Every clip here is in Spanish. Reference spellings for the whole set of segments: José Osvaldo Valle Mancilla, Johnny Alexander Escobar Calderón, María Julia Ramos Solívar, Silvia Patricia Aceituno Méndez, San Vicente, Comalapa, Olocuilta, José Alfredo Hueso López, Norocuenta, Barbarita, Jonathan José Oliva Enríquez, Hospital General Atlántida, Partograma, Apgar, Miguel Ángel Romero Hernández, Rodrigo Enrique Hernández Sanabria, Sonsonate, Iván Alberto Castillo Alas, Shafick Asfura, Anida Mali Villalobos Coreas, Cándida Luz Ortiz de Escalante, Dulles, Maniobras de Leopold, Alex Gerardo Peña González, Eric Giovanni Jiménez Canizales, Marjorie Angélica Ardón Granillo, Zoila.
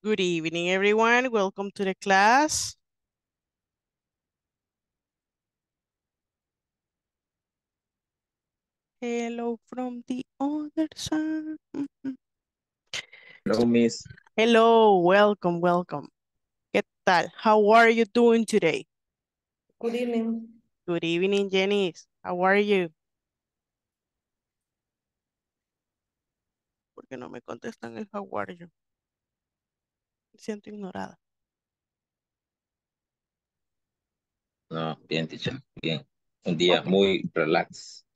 Good evening, everyone. Welcome to the class. Hello from the other side. Hello, Miss. Hello, welcome, welcome. ¿Qué tal? How are you doing today? Good evening. Good evening, Jennys. How are you? ¿Por qué no me contestan el how are you? Me siento ignorada. No, bien, teacher, bien. Un día muy relax.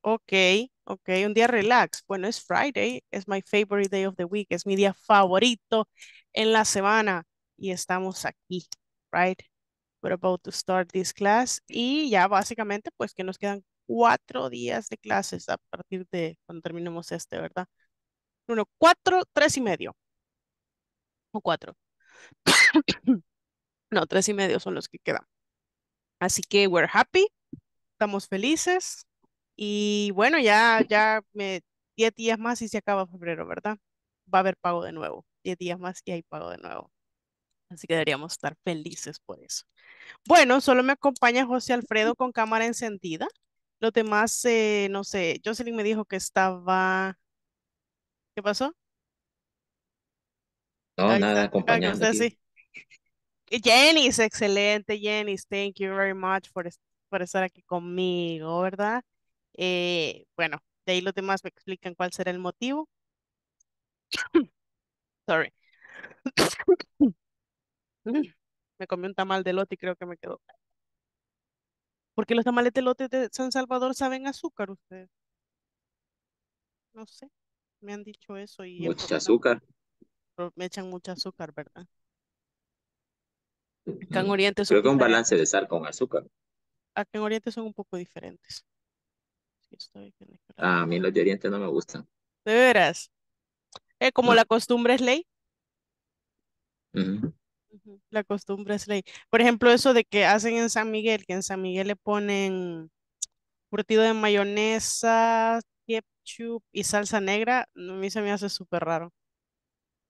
Ok, un día relax. Bueno, es Friday, es my favorite day of the week, es mi día favorito en la semana y estamos aquí, right? We're about to start this class y ya básicamente pues que nos quedan 4 días de clases a partir de cuando terminemos este, ¿verdad? Uno, 4, 3 y medio. O 4. No, 3 y medio son los que quedan. Así que we're happy, estamos felices. Y bueno, ya 10 días más y se acaba febrero, ¿verdad? Va a haber pago de nuevo. 10 días más y hay pago de nuevo. Así que deberíamos estar felices por eso. Bueno, solo me acompaña José Alfredo con cámara encendida. Los demás, no sé, Jocelyn me dijo que estaba... ¿Qué pasó? No, ahí nada, acompañando. Sí. Jennys, excelente, Jennys. Thank you very much por estar aquí conmigo, ¿verdad? Bueno, de ahí los demás me explican cuál será el motivo. Sorry. Me comí un tamal de elote y creo que me quedó. Porque los tamales de elote de San Salvador saben azúcar, ustedes. No sé, me han dicho eso. Y mucha azúcar. Me echan mucha azúcar, ¿verdad? Acá en Oriente son... Creo que un balance de sal con azúcar. Acá en Oriente son un poco diferentes. A mí los de Oriente no me gustan. ¿De veras? Como no. La costumbre es ley. La costumbre es ley. Por ejemplo, eso de que hacen en San Miguel, que en San Miguel le ponen curtido de mayonesa, ketchup y salsa negra, a mí se me hace súper raro.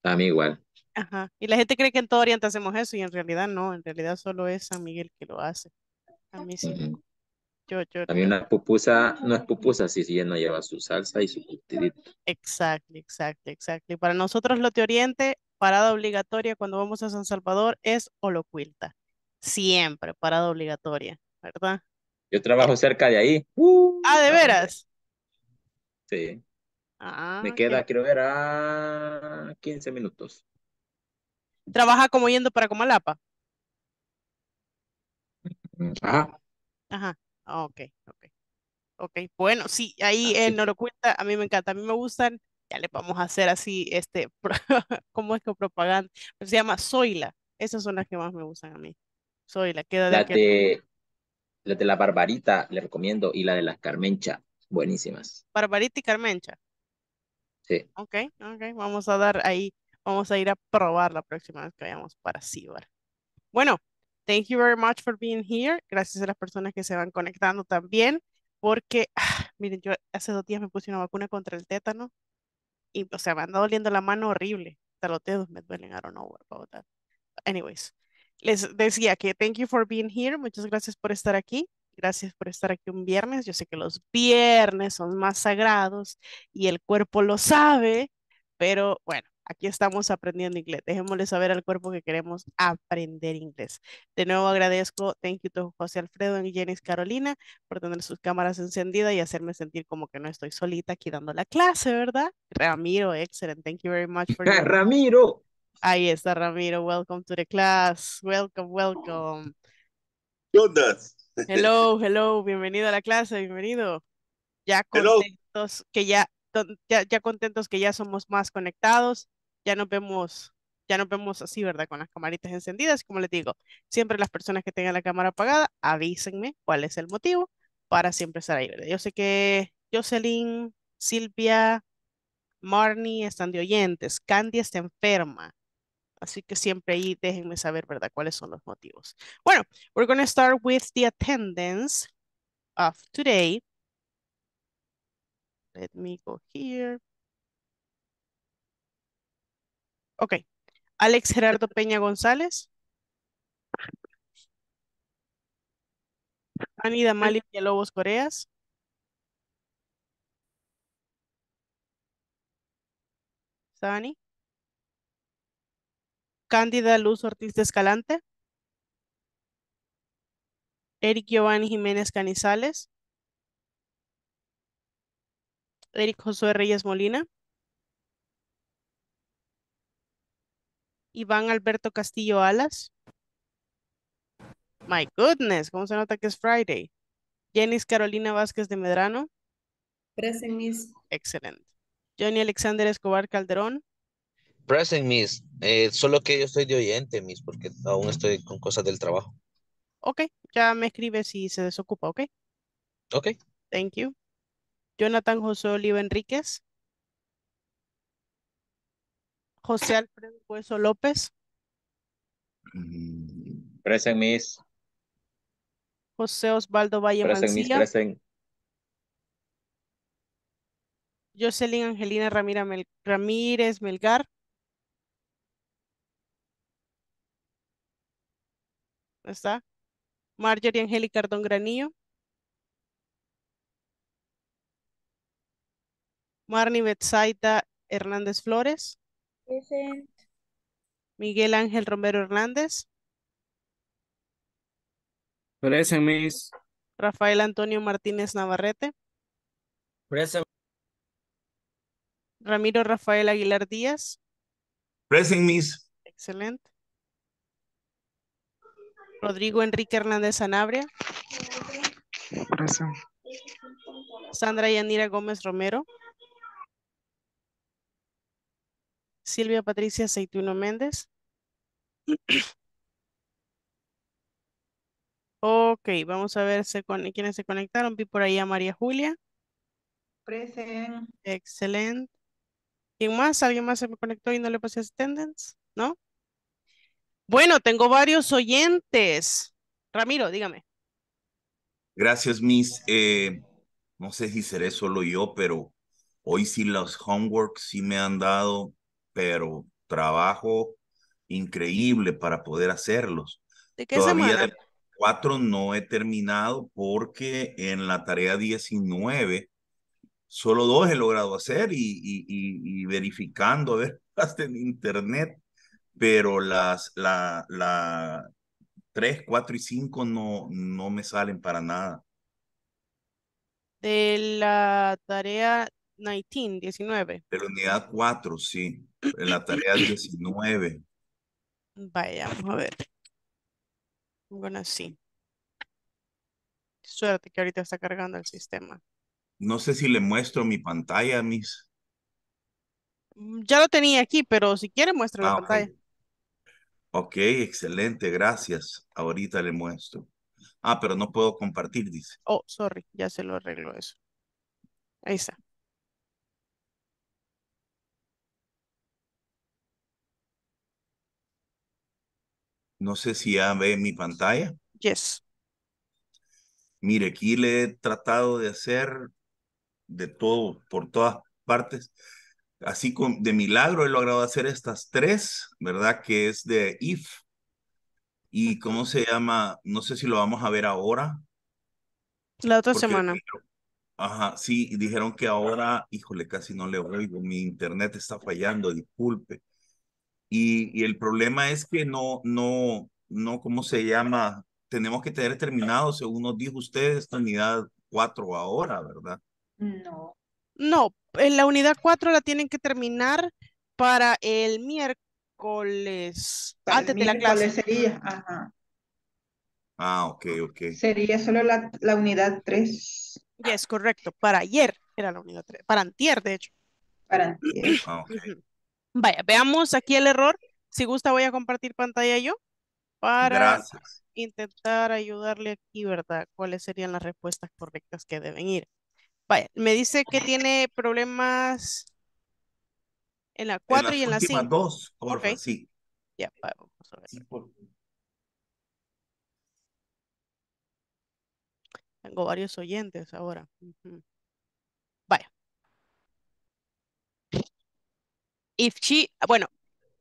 A mí igual. Ajá. Y la gente cree que en todo Oriente hacemos eso y en realidad no, en realidad solo es San Miguel que lo hace. A mí sí. Yo. También una pupusa, no es pupusa si sí, no lleva su salsa y su curtidito. Exacto. Y para nosotros los de Oriente, parada obligatoria cuando vamos a San Salvador es Olocuilta. Siempre parada obligatoria, ¿verdad? Yo trabajo cerca de ahí. ¿De veras? Sí. Me queda, creo que era 15 minutos. ¿Trabaja como yendo para Comalapa? Ajá. Ok. Bueno, sí, ahí en Norocuenta a mí me encanta, a mí me gustan, ya le vamos a hacer así, ¿cómo es que propaganda? Se llama Zoila, esas son las que más me gustan a mí. Zoila, queda la de la Barbarita, le recomiendo, y la de las Carmencha, buenísimas. Barbarita y Carmencha. Sí. Ok, vamos a dar ahí, vamos a ir a probar la próxima vez que vayamos para Sivar. Bueno. Thank you very much for being here. Gracias a las personas que se van conectando también, porque, miren, yo hace 2 días me puse una vacuna contra el tétano y, o sea, me anda doliendo la mano horrible. Hasta los dedos me duelen, I don't know about that. Anyways, les decía que thank you for being here. Muchas gracias por estar aquí. Gracias por estar aquí un viernes. Yo sé que los viernes son más sagrados y el cuerpo lo sabe, pero bueno. Aquí estamos aprendiendo inglés. Dejémosle saber al cuerpo que queremos aprender inglés. De nuevo agradezco, thank you to José Alfredo y Jennys Carolina por tener sus cámaras encendidas y hacerme sentir como que no estoy solita aquí dando la clase, ¿verdad? Ramiro, excelente. Thank you very much for... Ramiro. Ahí está Ramiro. Welcome to the class. Welcome. Hello. Bienvenido a la clase, bienvenido. Ya contentos que ya somos más conectados. Ya nos vemos así, ¿verdad? Con las camaritas encendidas. Como les digo, siempre las personas que tengan la cámara apagada, avísenme cuál es el motivo para siempre estar ahí, ¿verdad? Yo sé que Jocelyn, Silvia, Marni están de oyentes. Candy está enferma. Así que siempre ahí déjenme saber, ¿verdad? Cuáles son los motivos. Bueno, we're going to start with the attendance of today. Let me go here. Okay, Alex Gerardo Peña González. Anida Mali Villalobos Coreas. Sani. Cándida Luz Ortiz de Escalante. Eric Giovanni Jiménez Canizales. Eric Josué Reyes Molina. Iván Alberto Castillo Alas. My goodness, ¿cómo se nota que es Friday? Jennys Carolina Vásquez de Medrano. Present, Miss. Excelente. Johnny Alexander Escobar Calderón. Present, Miss. Solo que yo estoy de oyente, Miss, porque aún estoy con cosas del trabajo. Ok, ya me escribe si se desocupa, ok. Ok. Thank you. Jonathan José Oliva Enríquez. José Alfredo Hueso López. Present, Miss. José Osvaldo Valle Mancilla. Present. Jocelyn Angelina Ramírez Melgar. ¿Está? Marjorie Angélica Ardón Granillo. Marni Betzaida Hernández Flores. Present. Miguel Ángel Romero Hernández. Present, Miss. Rafael Antonio Martínez Navarrete. Present. Ramiro Rafael Aguilar Díaz. Present, Miss. Excelente. Rodrigo Enrique Hernández Sanabria. Present. Sandra Yanira Gómez Romero. Silvia Patricia Aceituno Méndez. Ok, vamos a ver quiénes se conectaron. Vi por ahí a María Julia. Present. Excelente. ¿Quién más? ¿Alguien más se me conectó y no le pasé attendance? ¿No? Bueno, tengo varios oyentes. Ramiro, dígame. Gracias, Miss. No sé si seré solo yo, pero hoy sí los homeworks sí me han dado, pero trabajo increíble para poder hacerlos. ¿De qué todavía semana? De 4 no he terminado porque en la tarea 19 solo 2 he logrado hacer y verificando, a ver, hasta en internet, pero la 3, 4 y 5 no me salen para nada. De la tarea 19. De la unidad 4, sí. En la tarea 19. Vaya, vamos a ver. Bueno, sí. Suerte que ahorita está cargando el sistema. No sé si le muestro mi pantalla, Miss. Ya lo tenía aquí, pero si quiere muestra la pantalla. Ok, excelente, gracias. Ahorita le muestro. Ah, pero no puedo compartir, dice. Oh, sorry, ya se lo arreglo eso. Ahí está. No sé si ya ve mi pantalla. Yes. Mire, aquí le he tratado de hacer de todo, por todas partes. Así de milagro he logrado hacer estas 3, ¿verdad? Que es de IF. Y cómo se llama, no sé si lo vamos a ver ahora. La otra semana. Ajá, sí, dijeron que ahora, híjole, casi no le oigo, mi internet está fallando, disculpe. Y el problema es que no, ¿cómo se llama? Tenemos que tener terminado, según nos dijo usted, esta unidad 4 ahora, ¿verdad? No. No, en la unidad 4 la tienen que terminar para el miércoles, antes de la clase. Sería, ajá. Ah, ok. Sería solo la unidad 3. Yes, correcto. Para ayer era la unidad 3, para antier, de hecho. Para antier. Ah, ok. Vaya, veamos aquí el error. Si gusta voy a compartir pantalla yo para intentar ayudarle aquí, ¿verdad? ¿Cuáles serían las respuestas correctas que deben ir? Vaya, me dice que tiene problemas en la 4 y en la 5. En las últimas 2, por favor, sí. Ya, vamos a ver. Sí, tengo varios oyentes ahora. Vaya. Bueno,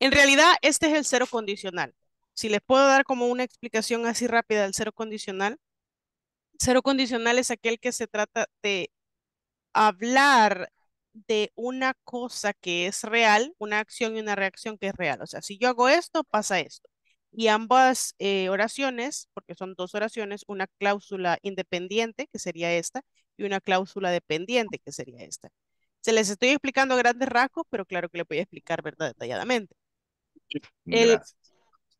En realidad, este es el cero condicional. Si les puedo dar como una explicación así rápida del cero condicional es aquel que se trata de hablar de una cosa que es real, una acción y una reacción que es real. O sea, si yo hago esto, pasa esto. Y ambas oraciones, porque son dos oraciones, una cláusula independiente, que sería esta, y una cláusula dependiente, que sería esta. Se les estoy explicando a grandes rasgos, pero claro que les voy a explicar, ¿verdad?, detalladamente.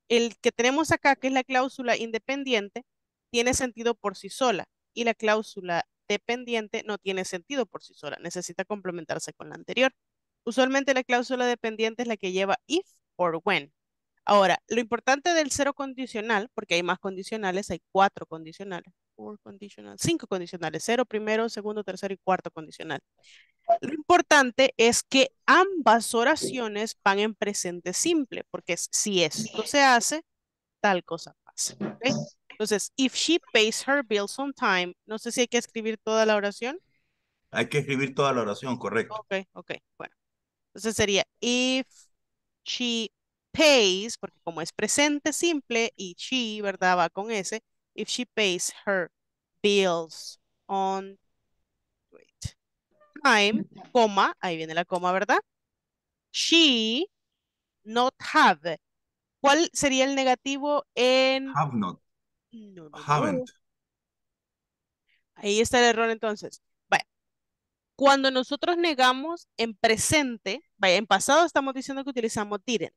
El que tenemos acá, que es la cláusula independiente, tiene sentido por sí sola, y la cláusula dependiente no tiene sentido por sí sola, necesita complementarse con la anterior. Usualmente la cláusula dependiente es la que lleva if or when. Ahora, lo importante del cero condicional, porque hay más condicionales, hay cuatro condicionales, cinco condicionales, cero, primero, segundo, tercero y cuarto condicional. Lo importante es que ambas oraciones van en presente simple, porque si esto se hace, tal cosa pasa, ¿okay? Entonces, if she pays her bills on time, no sé si hay que escribir toda la oración. Hay que escribir toda la oración, correcto. Ok, ok, bueno. Entonces sería if she pays, porque como es presente simple y she, ¿verdad?, va con S. If she pays her bills on time, coma, ahí viene la coma, ¿verdad? She not have. ¿Cuál sería el negativo en have not? No, no, haven't. No. Ahí está el error entonces. Vaya. Cuando nosotros negamos en presente, vaya, en pasado estamos diciendo que utilizamos didn't.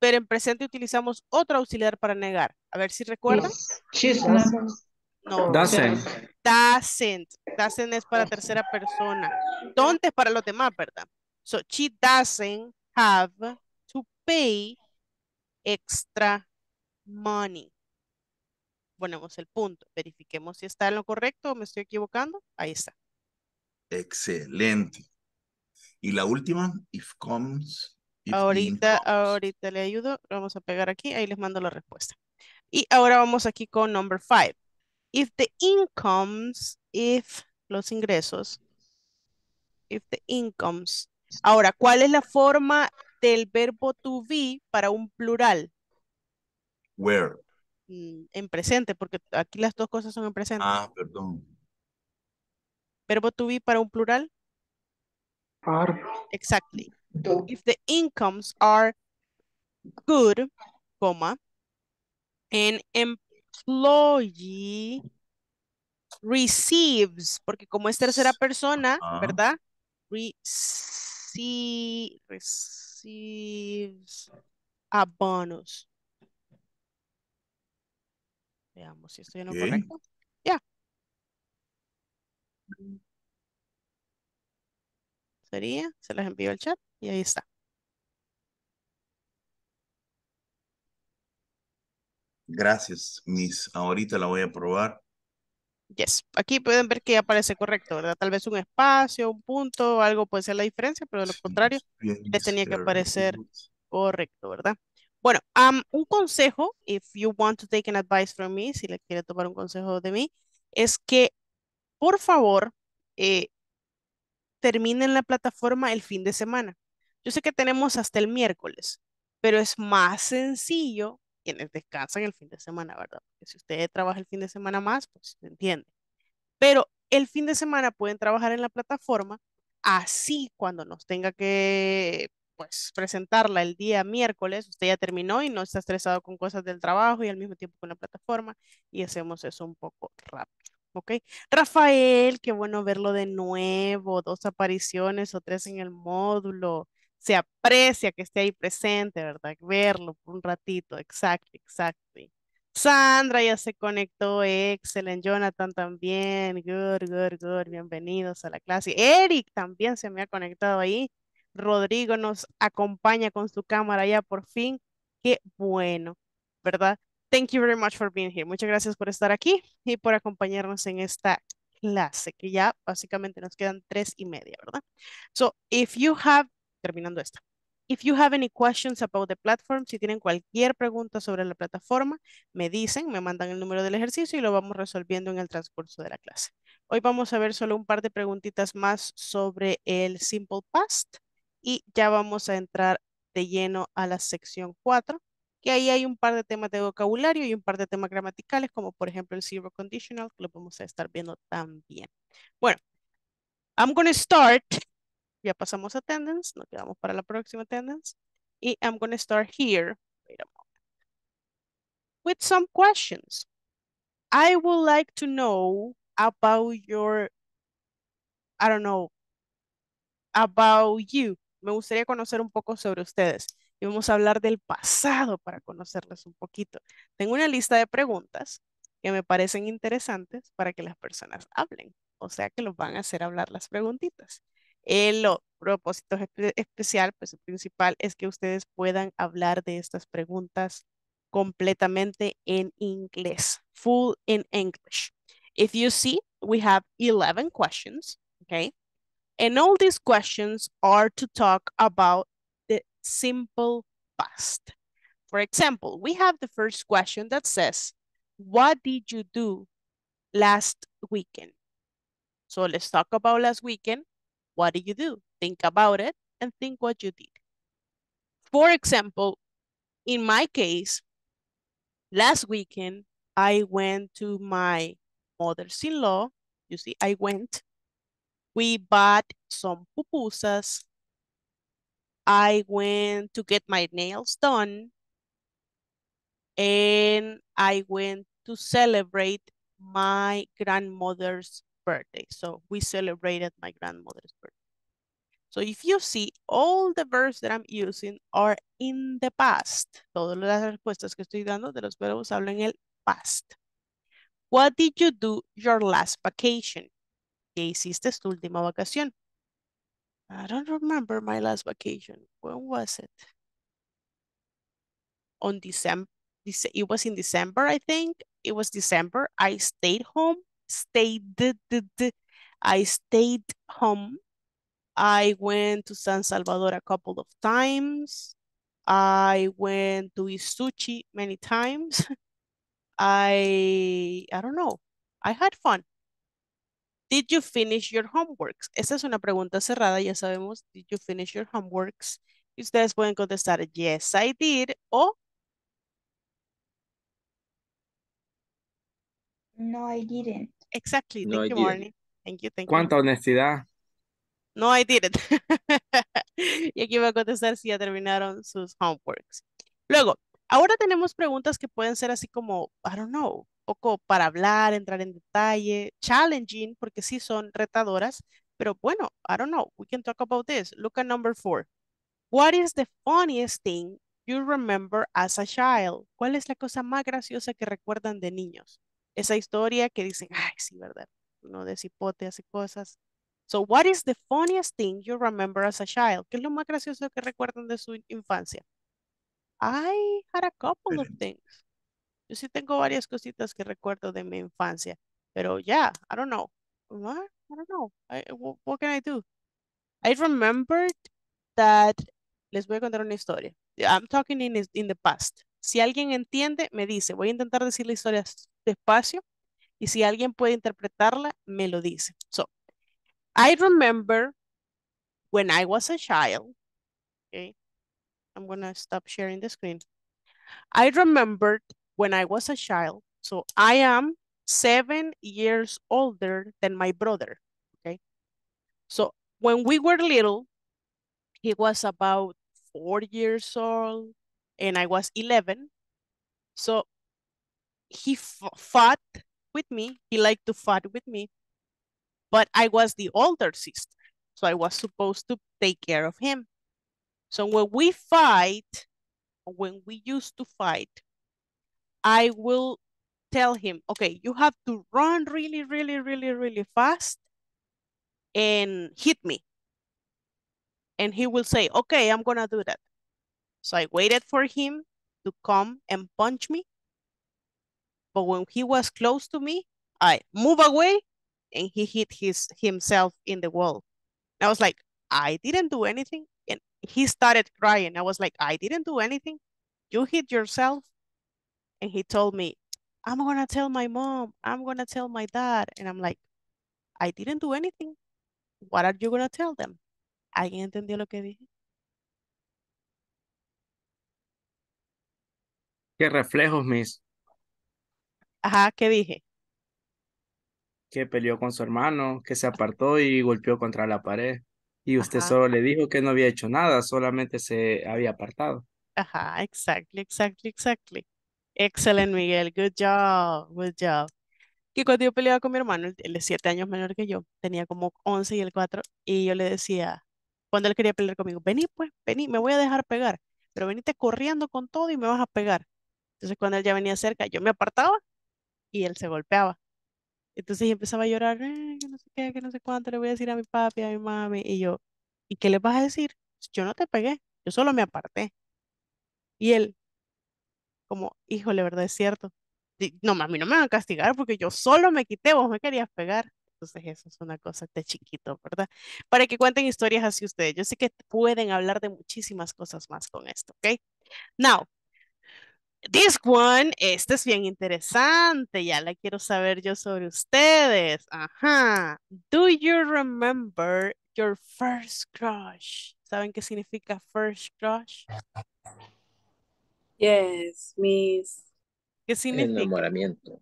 Pero en presente utilizamos otro auxiliar para negar. A ver si recuerdan. No. Doesn't. Doesn't. Doesn't es para tercera persona. Don't es para los demás, ¿verdad? So, she doesn't have to pay extra money. Ponemos el punto. Verifiquemos si está en lo correcto o me estoy equivocando. Ahí está. Excelente. Y la última, if comes... Ahorita le ayudo, lo vamos a pegar aquí, ahí les mando la respuesta. Y ahora vamos aquí con number 5. If the incomes, if los ingresos, if the incomes. Ahora, ¿cuál es la forma del verbo to be para un plural? Where. En presente, porque aquí las dos cosas son en presente. Ah, perdón. Verbo to be para un plural. Are. Exactly. If the incomes are good, coma, an employee receives, porque como es tercera persona, ¿verdad? Receives a bonus. Veamos si estoy en lo correcto. Ya. Yeah. Sería, se las envío al chat. Y ahí está. Gracias, Miss. Ahorita la voy a probar. Yes. Aquí pueden ver que ya aparece correcto, ¿verdad? Tal vez un espacio, un punto, algo puede ser la diferencia, pero de lo contrario, les tenía que aparecer correcto, ¿verdad? Bueno, un consejo, if you want to take an advice from me, si le quiere tomar un consejo de mí, es que, por favor, terminen la plataforma el fin de semana. Yo sé que tenemos hasta el miércoles, pero es más sencillo quienes descansan el fin de semana, ¿verdad? Porque si usted trabaja el fin de semana más, pues se entiende. Pero el fin de semana pueden trabajar en la plataforma, así cuando nos tenga que pues presentarla el día miércoles, usted ya terminó y no está estresado con cosas del trabajo y al mismo tiempo con la plataforma, y hacemos eso un poco rápido. Ok, Rafael, qué bueno verlo de nuevo, 2 apariciones o 3 en el módulo, se aprecia que esté ahí presente, ¿verdad? Verlo por un ratito, exacto. Sandra ya se conectó, excelente, Jonathan también, good, bienvenidos a la clase. Eric también se me ha conectado ahí, Rodrigo nos acompaña con su cámara ya por fin, qué bueno, ¿verdad? Thank you very much for being here. Muchas gracias por estar aquí y por acompañarnos en esta clase que ya básicamente nos quedan 3:30, ¿verdad? So, if you have, terminando esta, if you have any questions about the platform, si tienen cualquier pregunta sobre la plataforma, me dicen, me mandan el número del ejercicio y lo vamos resolviendo en el transcurso de la clase. Hoy vamos a ver solo un par de preguntitas más sobre el Simple Past y ya vamos a entrar de lleno a la sección 4, que ahí hay un par de temas de vocabulario y un par de temas gramaticales, como por ejemplo el zero conditional, que lo vamos a estar viendo también. Bueno, I'm going to start, ya pasamos a attendance, nos quedamos para la próxima attendance, y I'm going to start here, wait a moment, with some questions. I would like to know about your, I don't know, about you. Me gustaría conocer un poco sobre ustedes. Y vamos a hablar del pasado para conocerles un poquito. Tengo una lista de preguntas que me parecen interesantes para que las personas hablen. O sea que los van a hacer hablar las preguntitas. El propósito especial, pues el principal, es que ustedes puedan hablar de estas preguntas completamente en inglés. Full in English. If you see, we have 11 questions, okay? And all these questions are to talk about the simple past. For example, we have the first question that says, what did you do last weekend? So let's talk about last weekend. What did you do? Think about it and think what you did. For example, in my case, last weekend, I went to my mother's-in-law. You see, I went. We bought some pupusas. I went to get my nails done. And I went to celebrate my grandmother's birthday. So we celebrated my grandmother's birthday. So if you see, all the verbs that I'm using are in the past. Todas las respuestas que estoy dando de los verbos hablan en el past. What did you do your last vacation? ¿Qué hiciste tu última vacación? I don't remember my last vacation. When was it? On December. It was in December, I think. It was December. I stayed home. I stayed home. I went to San Salvador a couple of times. I went to Isuchi many times. I don't know. I had fun. Did you finish your homeworks? Esta es una pregunta cerrada, ya sabemos. Did you finish your homeworks? Y ustedes pueden contestar, yes, I did. O no, I didn't. Exactly. No, thank you, Marni. Thank you. ¿Cuánta honestidad? No, I didn't. Y aquí va a contestar si ya terminaron sus homeworks. Luego, ahora tenemos preguntas que pueden ser así como, I don't know, poco para hablar, entrar en detalle, challenging, porque sí son retadoras, pero bueno, I don't know, we can talk about this. Look at number 4. What is the funniest thing you remember as a child? ¿Cuál es la cosa más graciosa que recuerdan de niños? Esa historia que dicen, ay, sí, verdad, uno de cipote hace cosas. So, what is the funniest thing you remember as a child? ¿Qué es lo más gracioso que recuerdan de su infancia? I had a couple of things. Yo sí tengo varias cositas que recuerdo de mi infancia, pero yeah, I don't know. What? I don't know. What can I do? I remembered that... Les voy a contar una historia. I'm talking in the past. Si alguien entiende, me dice. Voy a intentar decir la historia despacio y si alguien puede interpretarla, me lo dice. So, I remember when I was a child. Okay. I'm going to stop sharing the screen. I remembered when I was a child, so I am 7 years older than my brother, okay? So when we were little, he was about 4 years old and I was 11. So he fought with me. He liked to fight with me, but I was the older sister. So I was supposed to take care of him. So when we fight, when we used to fight, I will tell him, okay, you have to run really, really, really, really fast and hit me. And he will say, okay, I'm going to do that. So I waited for him to come and punch me. But when he was close to me, I move away and he hit himself in the wall. And I was like, I didn't do anything. And he started crying. I was like, I didn't do anything. You hit yourself. And he told me, I'm going to tell my mom. I'm going to tell my dad. And I'm like, I didn't do anything. What are you going to tell them? ¿Alguien entendió lo que dije? ¿Qué reflejos, Miss? Ajá, ¿qué dije? Que peleó con su hermano, que se apartó y golpeó contra la pared. Y usted Ajá. solo le dijo que no había hecho nada, solamente se había apartado. Ajá, exactly. Excellent, Miguel. Good job. Que cuando yo peleaba con mi hermano, él es 7 años menor que yo, tenía como 11 y él 4, y yo le decía, cuando él quería pelear conmigo, vení, me voy a dejar pegar, pero venite corriendo con todo y me vas a pegar. Entonces cuando él ya venía cerca, yo me apartaba y él se golpeaba. Entonces yo empezaba a llorar, que no sé qué, que no sé cuánto, le voy a decir a mi papi, a mi mami, y yo, ¿y qué le vas a decir? Yo no te pegué, yo solo me aparté. Y él, como, híjole, ¿verdad? Es cierto. No, mami, no me van a castigar porque yo solo me quité, vos me querías pegar. Entonces eso es una cosa de chiquito, ¿verdad? Para que cuenten historias así ustedes. Yo sé que pueden hablar de muchísimas cosas más con esto, ¿ok? Now, this one, este es bien interesante. Ya la quiero saber yo sobre ustedes. Ajá. Do you remember your first crush? ¿Saben qué significa first crush? Yes, Miss. ¿Qué significa? Enamoramiento.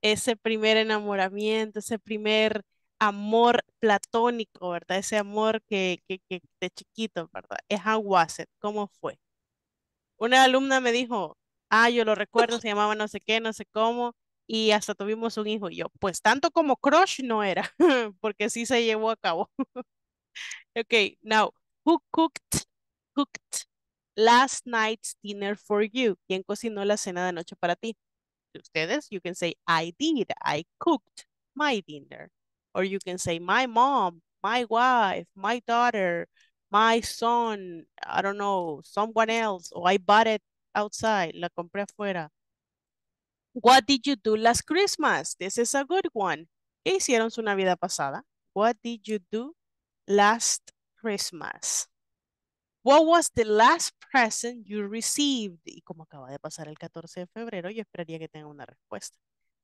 Ese primer enamoramiento, ese primer amor platónico, ¿verdad? Ese amor que de chiquito, ¿verdad? How was it? ¿Cómo fue? Una alumna me dijo, yo lo recuerdo, se llamaba no sé qué, no sé cómo, y hasta tuvimos un hijo. Y yo, pues tanto como crush no era, porque sí se llevó a cabo. Ok, now, who cooked last night's dinner for you? ¿Quién cocinó la cena de noche para ti? Ustedes, you can say, I did, I cooked my dinner. Or you can say, my mom, my wife, my daughter, my son, I don't know, someone else, or I bought it outside, la compré afuera. What did you do last Christmas? This is a good one. ¿Qué hicieron su Navidad pasada? What did you do last Christmas? What was the last present you received? Y como acaba de pasar el 14 de febrero, yo esperaría que tenga una respuesta.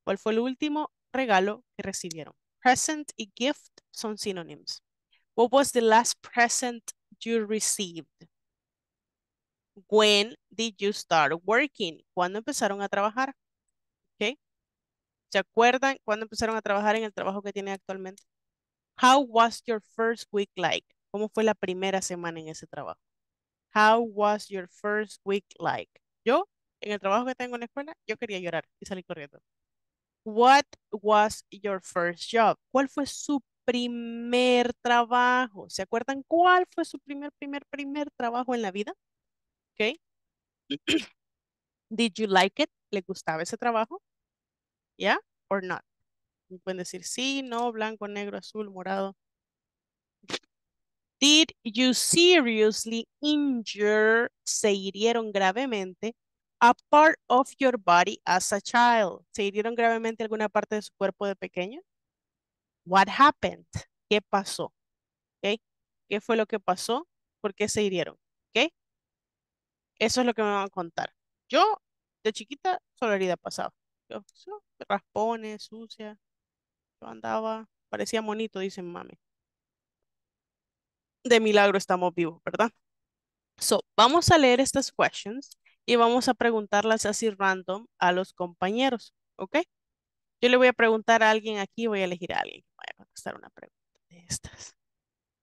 ¿Cuál fue el último regalo que recibieron? Present y gift son sinónimos. What was the last present you received? When did you start working? ¿Cuándo empezaron a trabajar? ¿Okay? ¿Se acuerdan cuándo empezaron a trabajar en el trabajo que tienen actualmente? How was your first week like? ¿Cómo fue la primera semana en ese trabajo? How was your first week like? Yo, en el trabajo que tengo en la escuela, yo quería llorar y salí corriendo. What was your first job? ¿Cuál fue su primer trabajo? ¿Se acuerdan cuál fue su primer trabajo en la vida? ¿Ok? Did you like it? ¿Le gustaba ese trabajo? ¿Yeah? Or not? Me pueden decir sí, no, blanco, negro, azul, morado. Did you seriously injure, se hirieron gravemente, a part of your body as a child? ¿Se hirieron gravemente alguna parte de su cuerpo de pequeño? What happened? ¿Qué pasó? ¿Okay? ¿Qué fue lo que pasó? ¿Por qué se hirieron? ¿Okay? Eso es lo que me van a contar. Yo, de chiquita, solo herida pasaba. Yo, raspones, sucia. Yo andaba, parecía monito, dicen mami. De milagro estamos vivos, ¿verdad? So, vamos a leer estas questions y vamos a preguntarlas así random a los compañeros, ¿ok? Yo le voy a preguntar a alguien aquí, voy a elegir a alguien que vaya a contestar una pregunta de estas.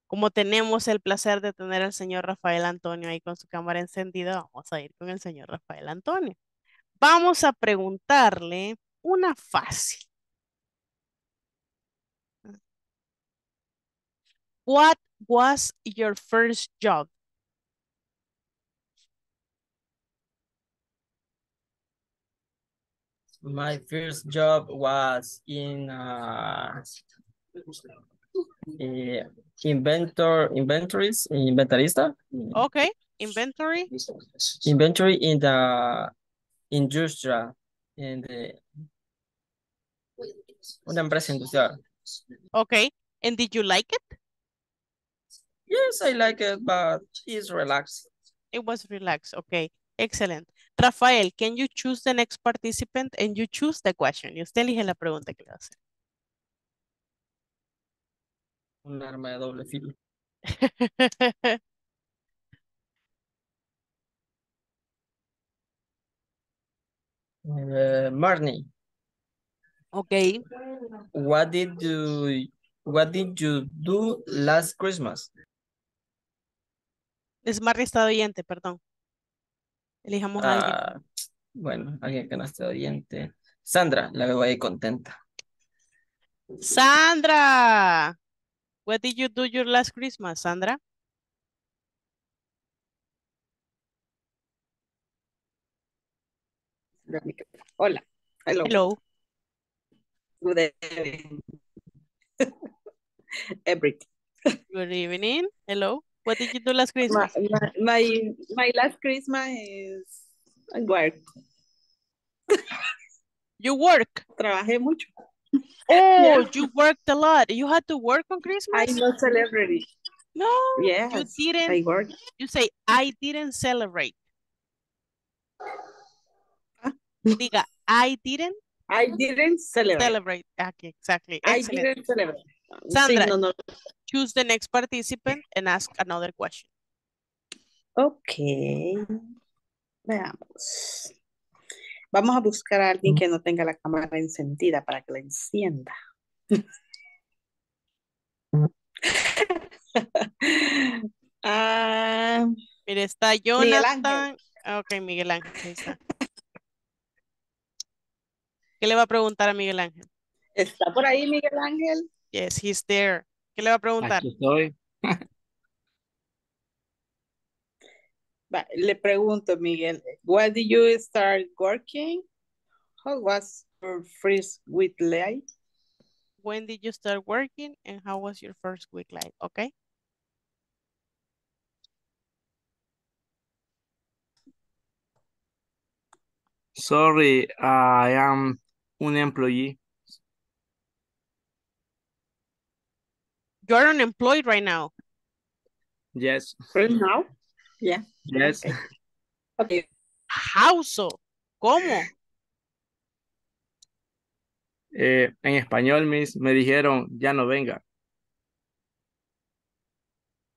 Como tenemos el placer de tener al señor Rafael Antonio ahí con su cámara encendida, vamos a ir con el señor Rafael Antonio. Vamos a preguntarle una fácil. What was your first job? My first job was in inventarista. Okay, inventory. Inventory in the industria, in the una empresa industrial. Okay, and did you like it? Yes, I like it, but it's relaxed. It was relaxed. Okay, excellent. Rafael, can you choose the next participant and you choose the question? Y usted elige la pregunta que le va a hacer. Un arma de doble filo. Marni. Okay. What did you do last Christmas? Es Marni está de oyente, perdón. Elijamos a alguien. Bueno, alguien que no esté de oyente. Sandra, la veo ahí contenta. Sandra, what did you do your last Christmas, Sandra? Hola. Hello. Hello. Good evening. Everything. Good evening. Hello. What did you do last Christmas? My last Christmas is work. You work? Trabajé mucho. Oh, yeah. You worked a lot. You had to work on Christmas? I'm not celebrating. No, yes, you didn't. I worked. You say, I didn't celebrate. Diga, I didn't celebrate. Celebrate. Okay, exactly. Excellent. I didn't celebrate. Sandra, sí, no. Choose the next participant and ask another question. Okay. Veamos. Vamos a buscar a alguien que no tenga la cámara encendida para que la encienda. Mira, está Jonathan. Ok, Miguel Ángel. Ahí está. ¿Qué le va a preguntar a Miguel Ángel? ¿Está por ahí Miguel Ángel? Yes, he's there. ¿Qué le va a preguntar? Aquí estoy. Le pregunto, Miguel, when did you start working? How was your first week like? When did you start working and how was your first week like? Okay. Sorry, I am an employee. You're unemployed right now? Yes. Right now? Yeah. Yes. Okay. Okay. How so? ¿Cómo? En español me dijeron, ya no venga.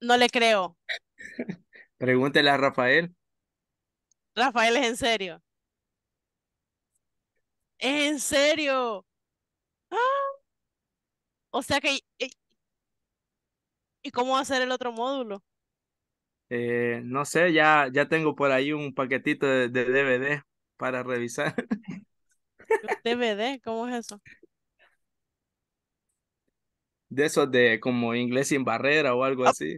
No le creo. Pregúntele a Rafael. Rafael, ¿es en serio? ¿Es en serio? ¡Ah! O sea que... ¿Y cómo va a ser el otro módulo? No sé, ya tengo por ahí un paquetito de DVD para revisar. ¿DVD? ¿Cómo es eso? De esos de como inglés sin barrera o algo así.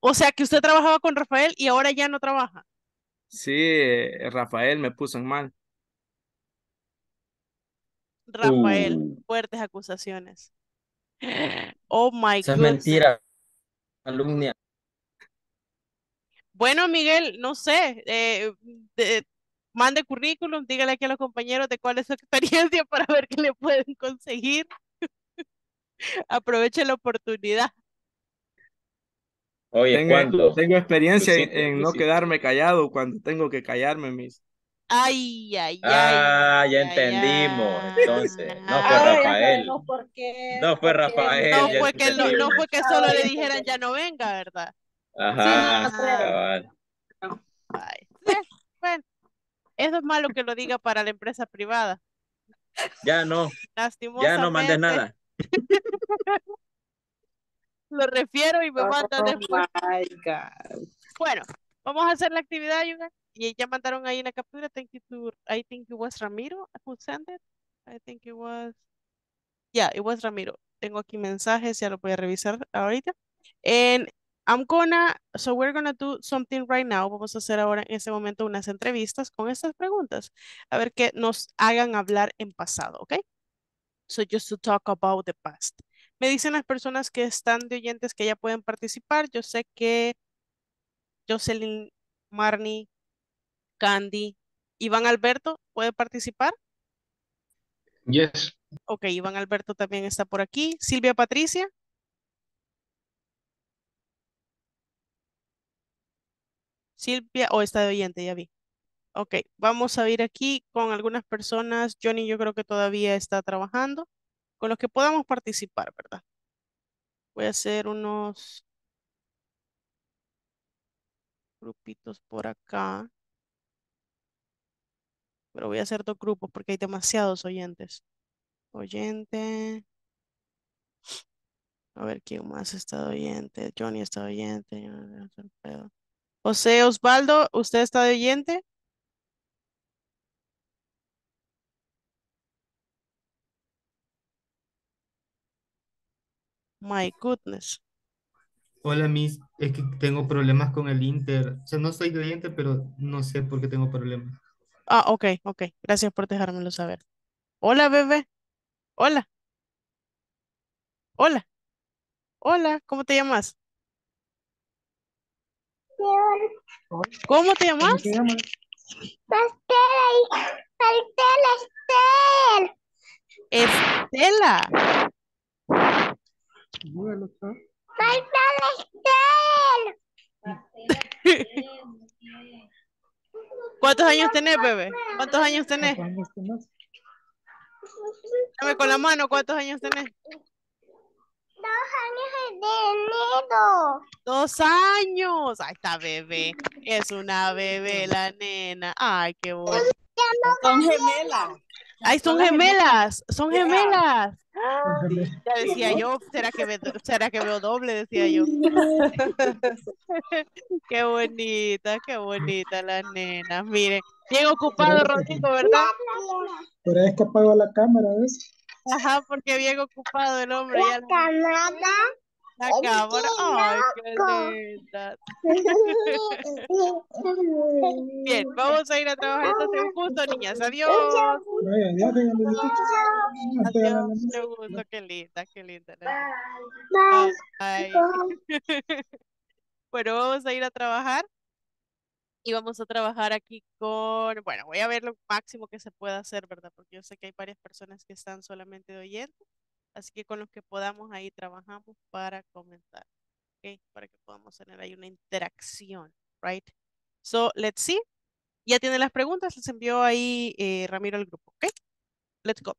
O sea que usted trabajaba con Rafael y ahora ya no trabaja. Sí, Rafael me puso en mal. Rafael, fuertes acusaciones. Oh my God. Es mentira. Alumnia. Bueno, Miguel, no sé, mande currículum, dígale aquí a los compañeros de cuál es su experiencia para ver qué le pueden conseguir. Aproveche la oportunidad. Oye, tengo experiencia en no quedarme callado cuando tengo que callarme, mis. Ay, ay, ay. Ah, ya entendimos. Entonces, no fue Rafael. No fue Rafael. No fue que solo le dijeran ya no venga, ¿verdad? Ajá. Sí, no, ay. Bueno, eso es malo que lo diga para la empresa privada. Ya no. Ya no mandes nada. Lo refiero y me mandan después. My God. Bueno, vamos a hacer la actividad, Yuga. Y ya mandaron ahí una captura. Thank you to, I think it was Ramiro who sent it. I think it was, yeah, it was Ramiro. Tengo aquí mensajes, ya lo voy a revisar ahorita. And we're gonna do something right now. Vamos a hacer ahora en este momento unas entrevistas con estas preguntas. A ver que nos hagan hablar en pasado, ¿ok? So just to talk about the past. Me dicen las personas que están de oyentes que ya pueden participar. Yo sé que Jocelyn, Marni, Candy, Iván Alberto, ¿puede participar? Yes. Ok, Iván Alberto también está por aquí. Silvia Patricia. Silvia, está de oyente, ya vi. Ok, vamos a ir aquí con algunas personas. Johnny, yo creo que todavía está trabajando. Con los que podamos participar, ¿verdad? Voy a hacer unos grupitos por acá. pero voy a hacer dos grupos porque hay demasiados oyentes. Oyente. A ver, ¿quién más ha estado oyente? Johnny ha estado oyente. José Osvaldo, ¿usted está de oyente? My goodness. Hola, Miss. Es que tengo problemas con el Inter. O sea, no soy de oyente, pero no sé por qué tengo problemas. Ah, ok, ok. Gracias por dejármelo saber. Hola, bebé. Hola. Hola. Hola, ¿cómo te llamas? ¿Cómo te llamas? Estela. ¿Cuántos años tenés, bebé? ¿Cuántos años tenés? Dame con la mano, ¿cuántos años tenés? 2 años de enero. 2 años. Ahí está, bebé. Es una bebé la nena. Ay, qué bonito. Son gemelas. Ay, son gemelas. Son gemelas. Ya decía yo, ¿será que veo doble? Decía yo. Qué bonita la nena. Miren, bien ocupado Rodrigo, ¿verdad? Pero es que apago la cámara, ¿ves? Ajá, porque bien ocupado el hombre. La cámara. La cámara. Ay, qué linda. Bien, vamos a ir a trabajar. Entonces, un gusto, niñas. Adiós. Adiós. Un gusto. Qué linda, qué linda. Bye. Bye. Bueno, vamos a ir a trabajar. Y vamos a trabajar aquí con, bueno, voy a ver lo máximo que se pueda hacer, ¿verdad? Porque yo sé que hay varias personas que están solamente de oyendo, así que con los que podamos ahí trabajamos para comentar, ¿ok? Para que podamos tener ahí una interacción, ¿right? So, let's see. Ya tienen las preguntas, les envió ahí Ramiro al grupo, ¿ok? Let's go.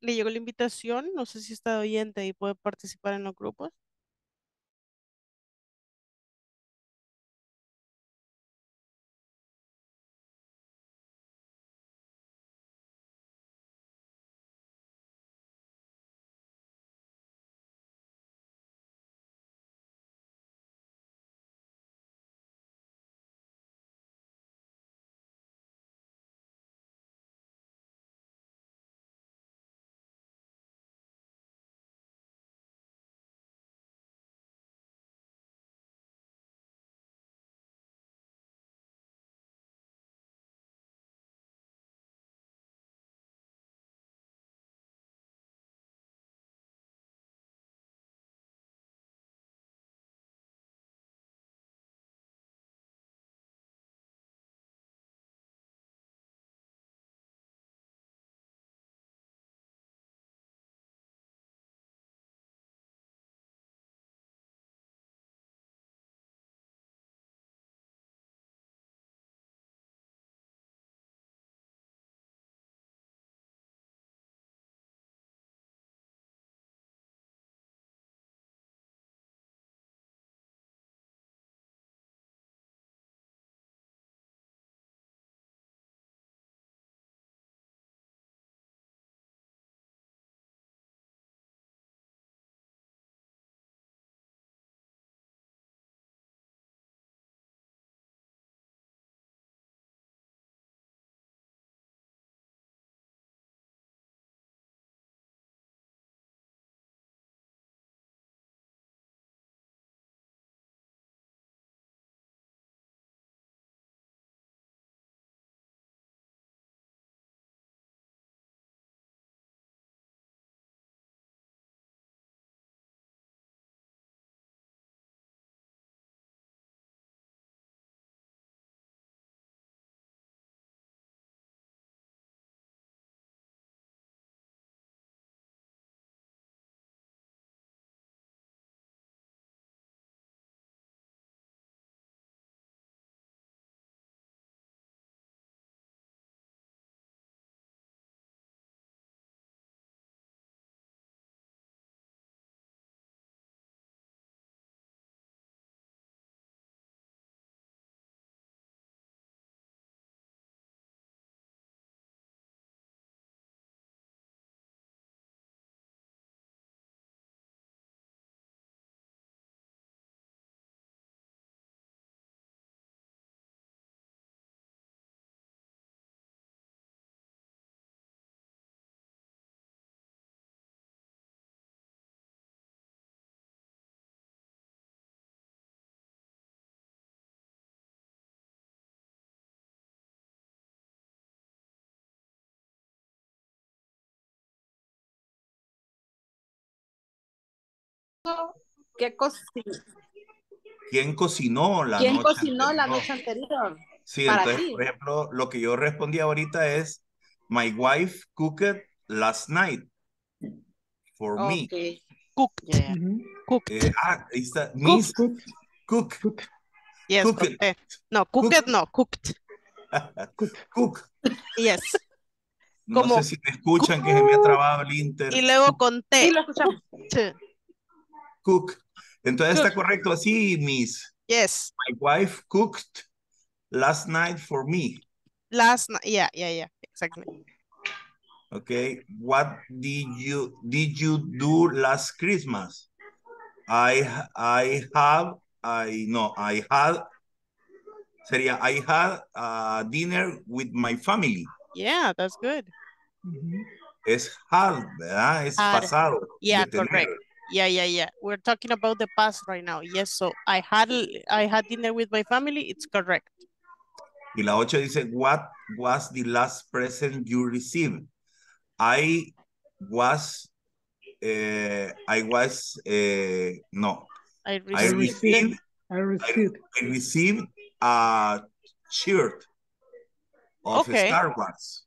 le llegó la invitación, no sé si está oyente y puede participar en los grupos. ¿Qué cocinó? ¿Quién cocinó la noche anterior? Sí, para entonces, ti. Por ejemplo, lo que yo respondí ahorita es my wife cooked last night for me. Cooked. Yeah. Cooked. Ahí está. Miss cooked. Cooked. Yes, cooked. No, cooked no, cooked. Cooked. Yes. No sé si me escuchan, que se me ha trabado el inter. Y luego conté. Sí, lo escuchamos. Cook. Entonces está correcto así, Miss. Yes. My wife cooked last night for me. Last night, yeah, exactly. Okay, what did you do last Christmas? I had a dinner with my family. Yeah, that's good. Mm-hmm. Es had, ¿verdad? Es pasado. Yeah, correct. Yeah. We're talking about the past right now. Yes, so I had dinner with my family. It's correct. Y la 8 dice, what was the last present you received? I received a shirt of Star Wars.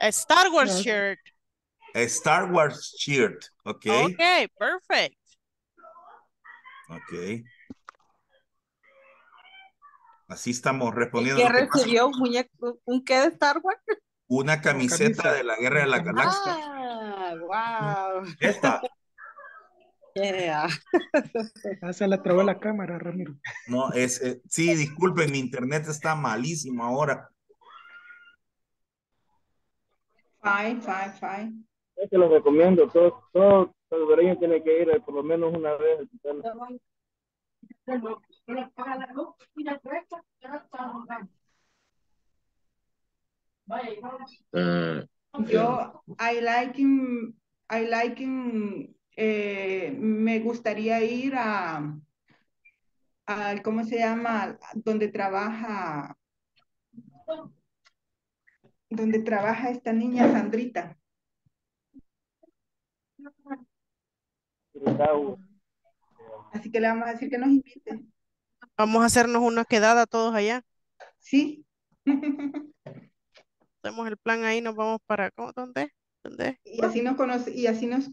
A Star Wars shirt. A Star Wars shirt, okay? Okay, perfect. Okay. Así estamos respondiendo. ¿Qué recibió? ¿Un qué de Star Wars? una camiseta de la Guerra de la Galaxia. Ah, wow. Esta. Yeah. Ah, se le trabó la cámara, Ramiro. No, es, sí, disculpen, mi internet está malísimo ahora. Fine. Es que lo recomiendo, todo salvadoreño tiene que ir por lo menos una vez. Me gustaría ir a ¿cómo se llama? Donde trabaja esta niña Sandrita. Así que le vamos a decir que nos inviten. Vamos a hacernos una quedada todos allá. Sí. Hacemos el plan ahí, nos vamos para ¿dónde? Y así nos conocemos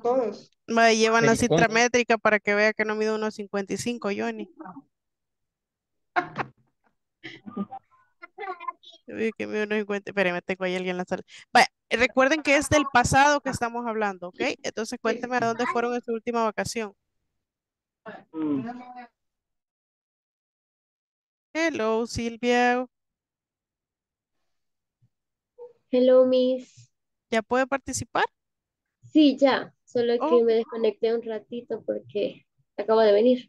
todos. Me llevan la citra métrica para que vea que no mido unos 55, Johnny. Que mido unos 50. Espérame, tengo ahí alguien en la sala. Vaya, recuerden que es del pasado que estamos hablando, ¿ok? Entonces cuénteme a dónde fueron en su última vacación. Hello, Silvia. Hello, Miss. ¿Ya puede participar? Sí, ya. Solo que me desconecté un ratito porque acabo de venir.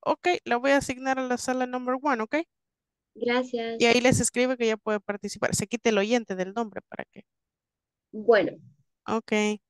Ok, la voy a asignar a la sala number 1, ¿ok? Gracias. Y ahí les escribe que ya puede participar. Se quite el oyente del nombre para que. Bueno. Ok.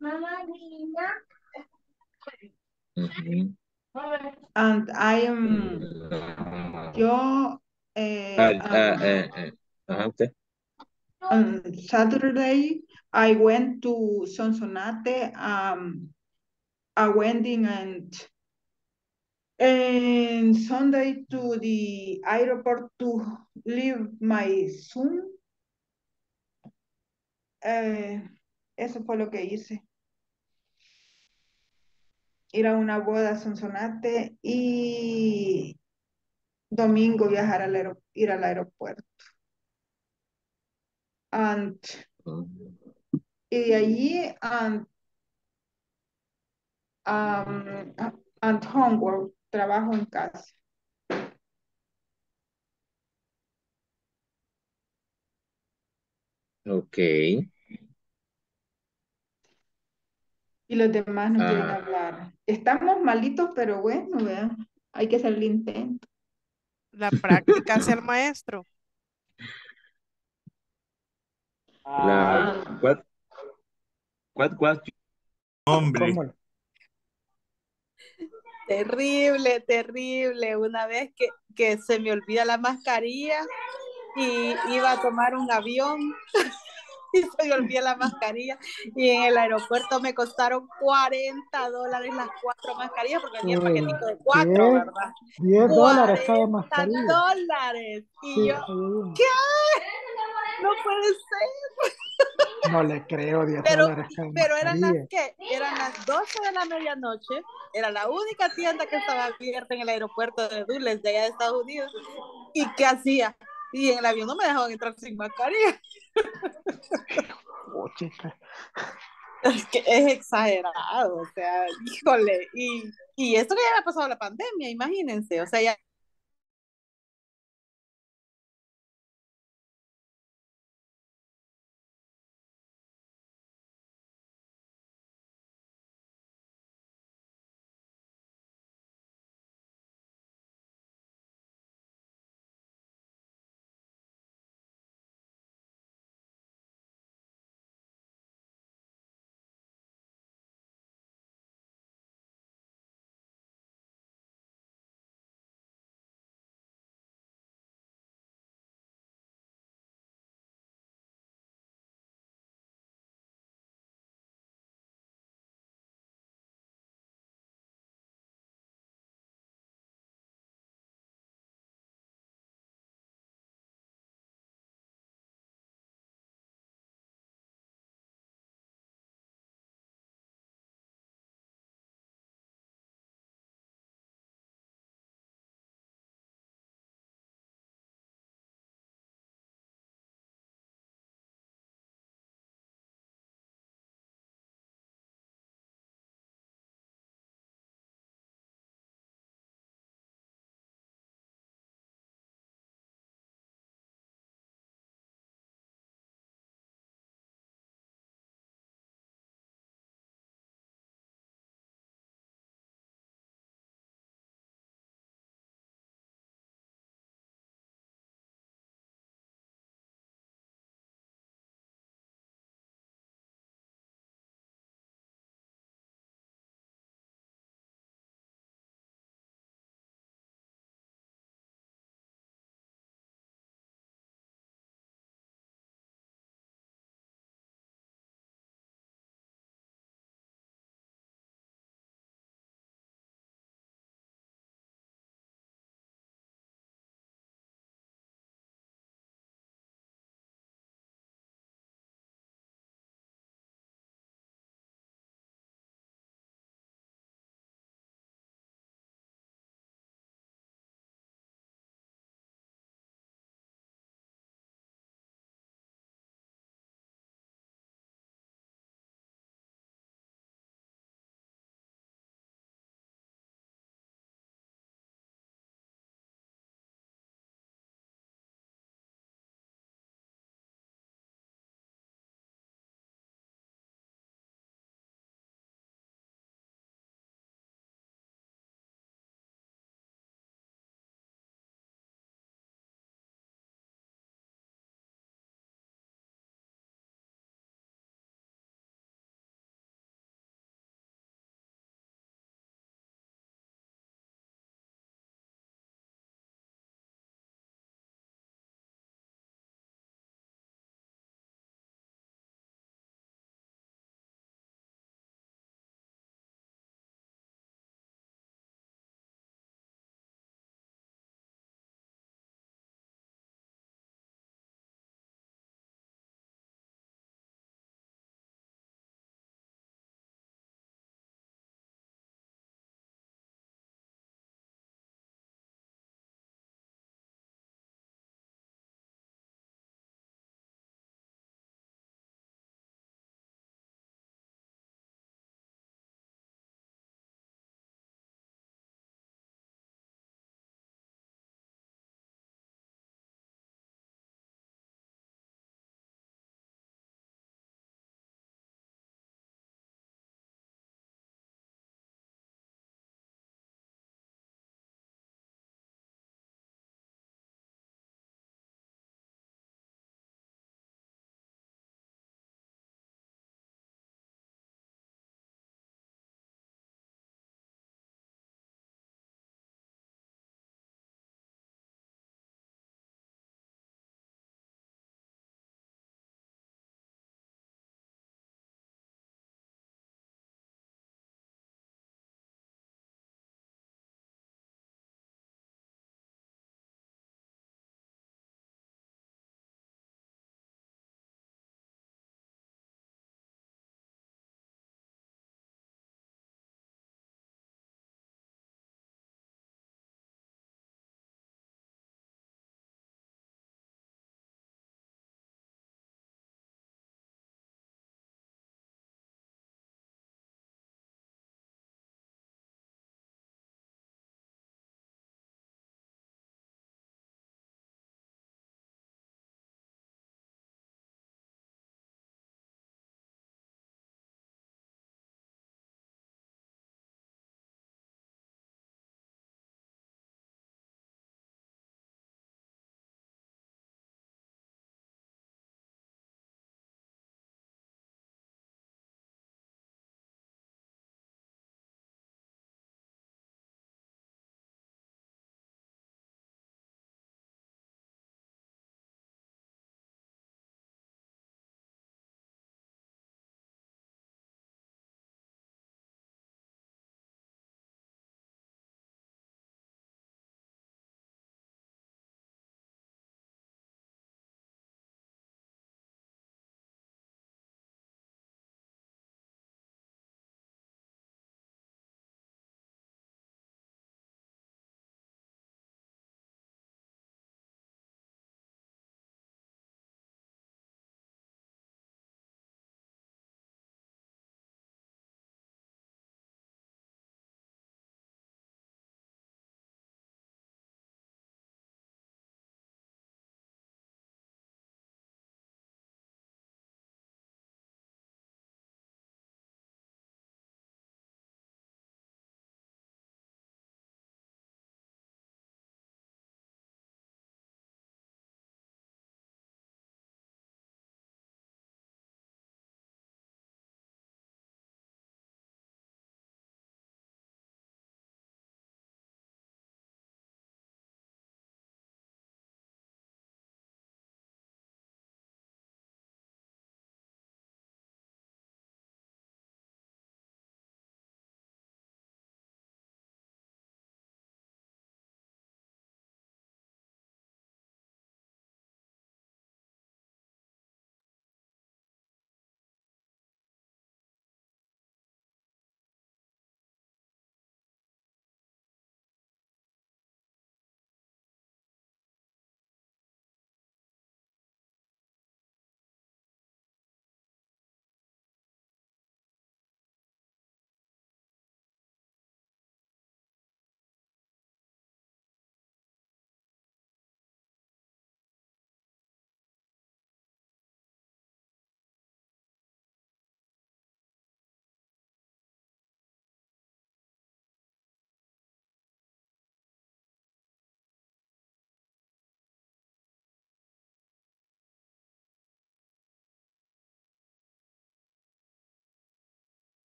Mama, Nina. Mm-hmm. And I am yo okay. On Saturday I went to Sonsonate a wedding and Sunday to the airport to leave my son. Eso fue lo que hice. Ir a una boda a Sonsonate y domingo viajar ir al aeropuerto. And, y de allí and homework, trabajo en casa. Okay. Y los demás no quieren hablar. Estamos malitos, pero bueno, vean, hay que hacer el intento. La práctica hacia el maestro. ¿Cuál? Hombre. Terrible, terrible. Una vez que se me olvida la mascarilla y iba a tomar un avión. Y se me olvidó la mascarilla y en el aeropuerto me costaron $40 las 4 mascarillas porque tenía un paquetito de 4, ¿verdad? $10 cada mascarilla. $40 y sí, yo, sí. ¿Qué? No puede ser. No le creo, $10 cada mascarilla. Pero eran las 12 de la medianoche, era la única tienda que estaba abierta en el aeropuerto de Dulles, de allá de Estados Unidos. ¿Y qué hacía? Y en el avión no me dejaban entrar sin mascarilla. Oh, es que es exagerado, o sea, híjole. Y esto que ya había pasado la pandemia, imagínense, o sea, ya.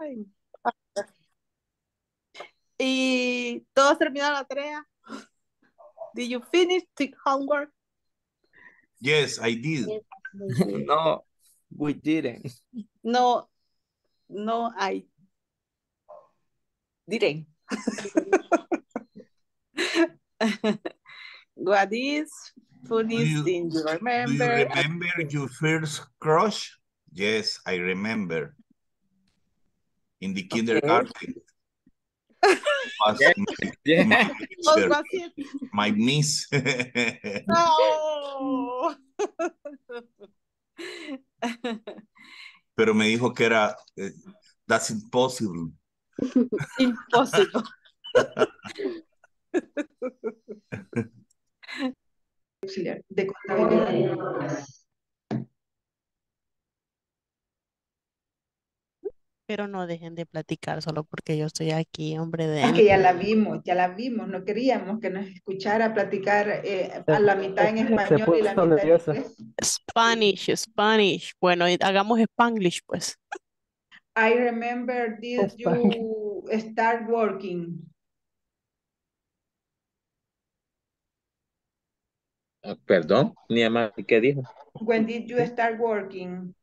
Ay. ¿Y todos terminaron la tarea? Did you finish the homework? Yes, I did. Yes, I did. No, we didn't. No, no, I didn't. What is funniest thing you remember? Do you remember your first crush? Yes, I remember. In the kindergarten. My niece. No. Pero me dijo que era that's impossible. Impossible. De contabilidad. Pero no dejen de platicar solo porque yo estoy aquí, hombre. Es que ya la vimos, no queríamos que nos escuchara platicar a la mitad en español y la mitad en inglés. Spanish. Bueno, hagamos Spanglish, pues. I remember this, you start working. Perdón, ni mamá, ¿qué dijo? When did you start working?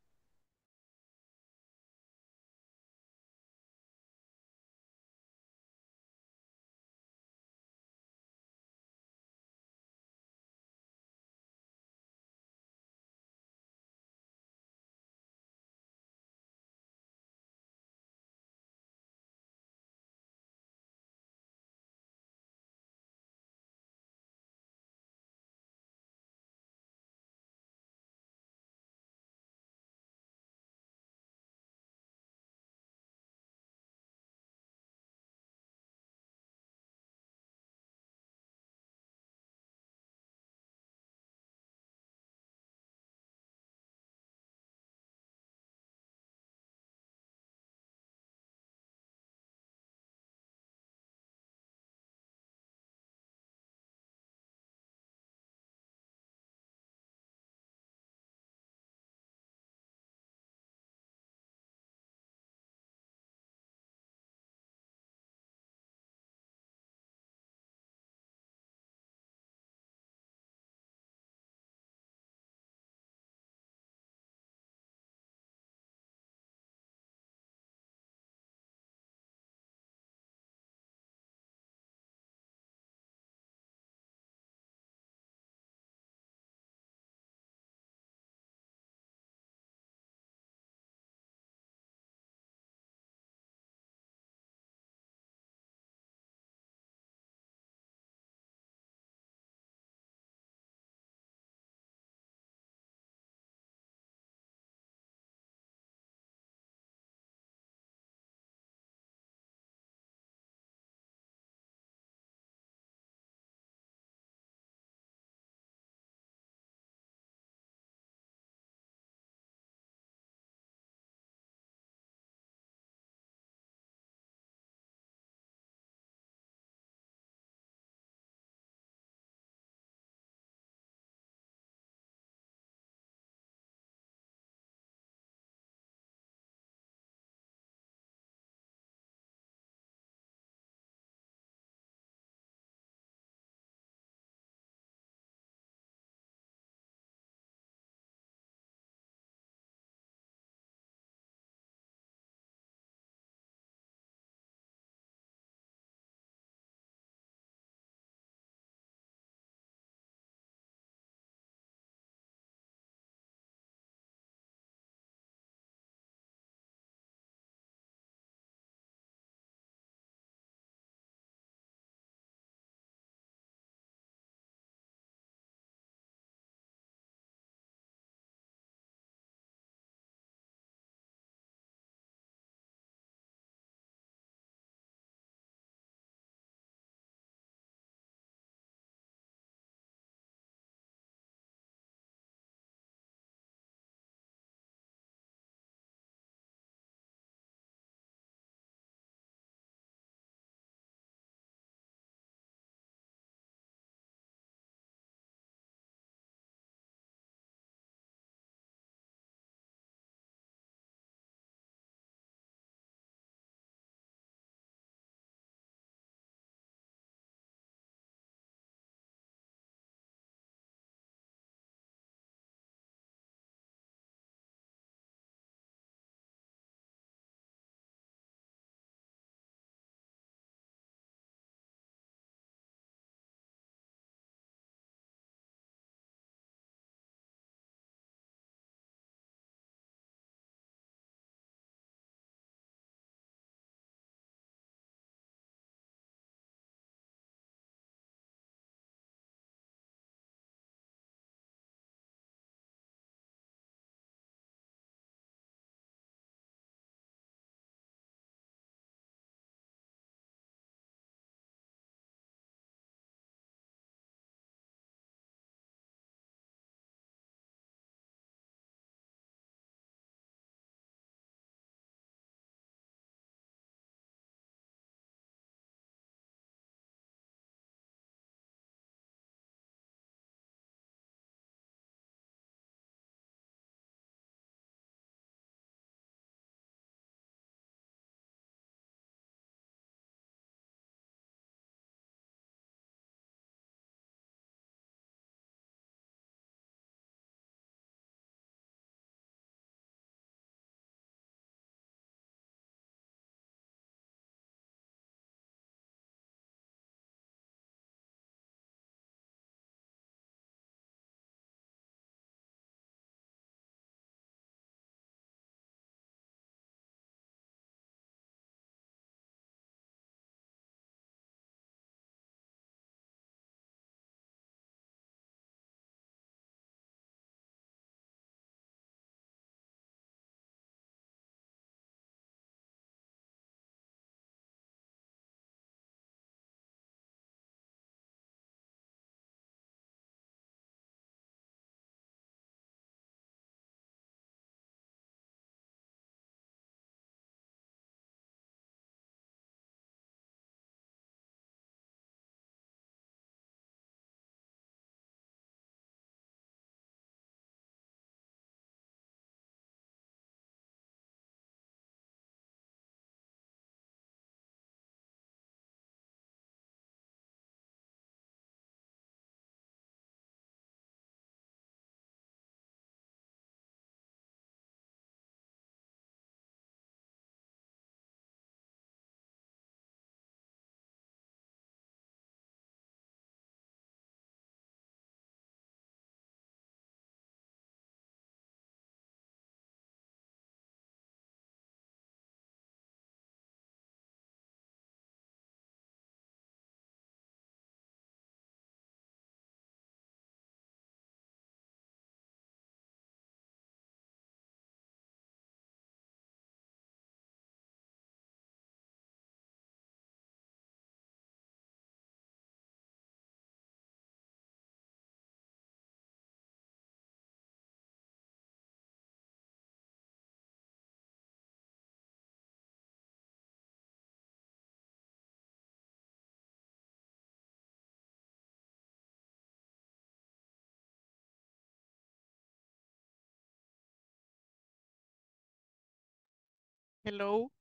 Hello.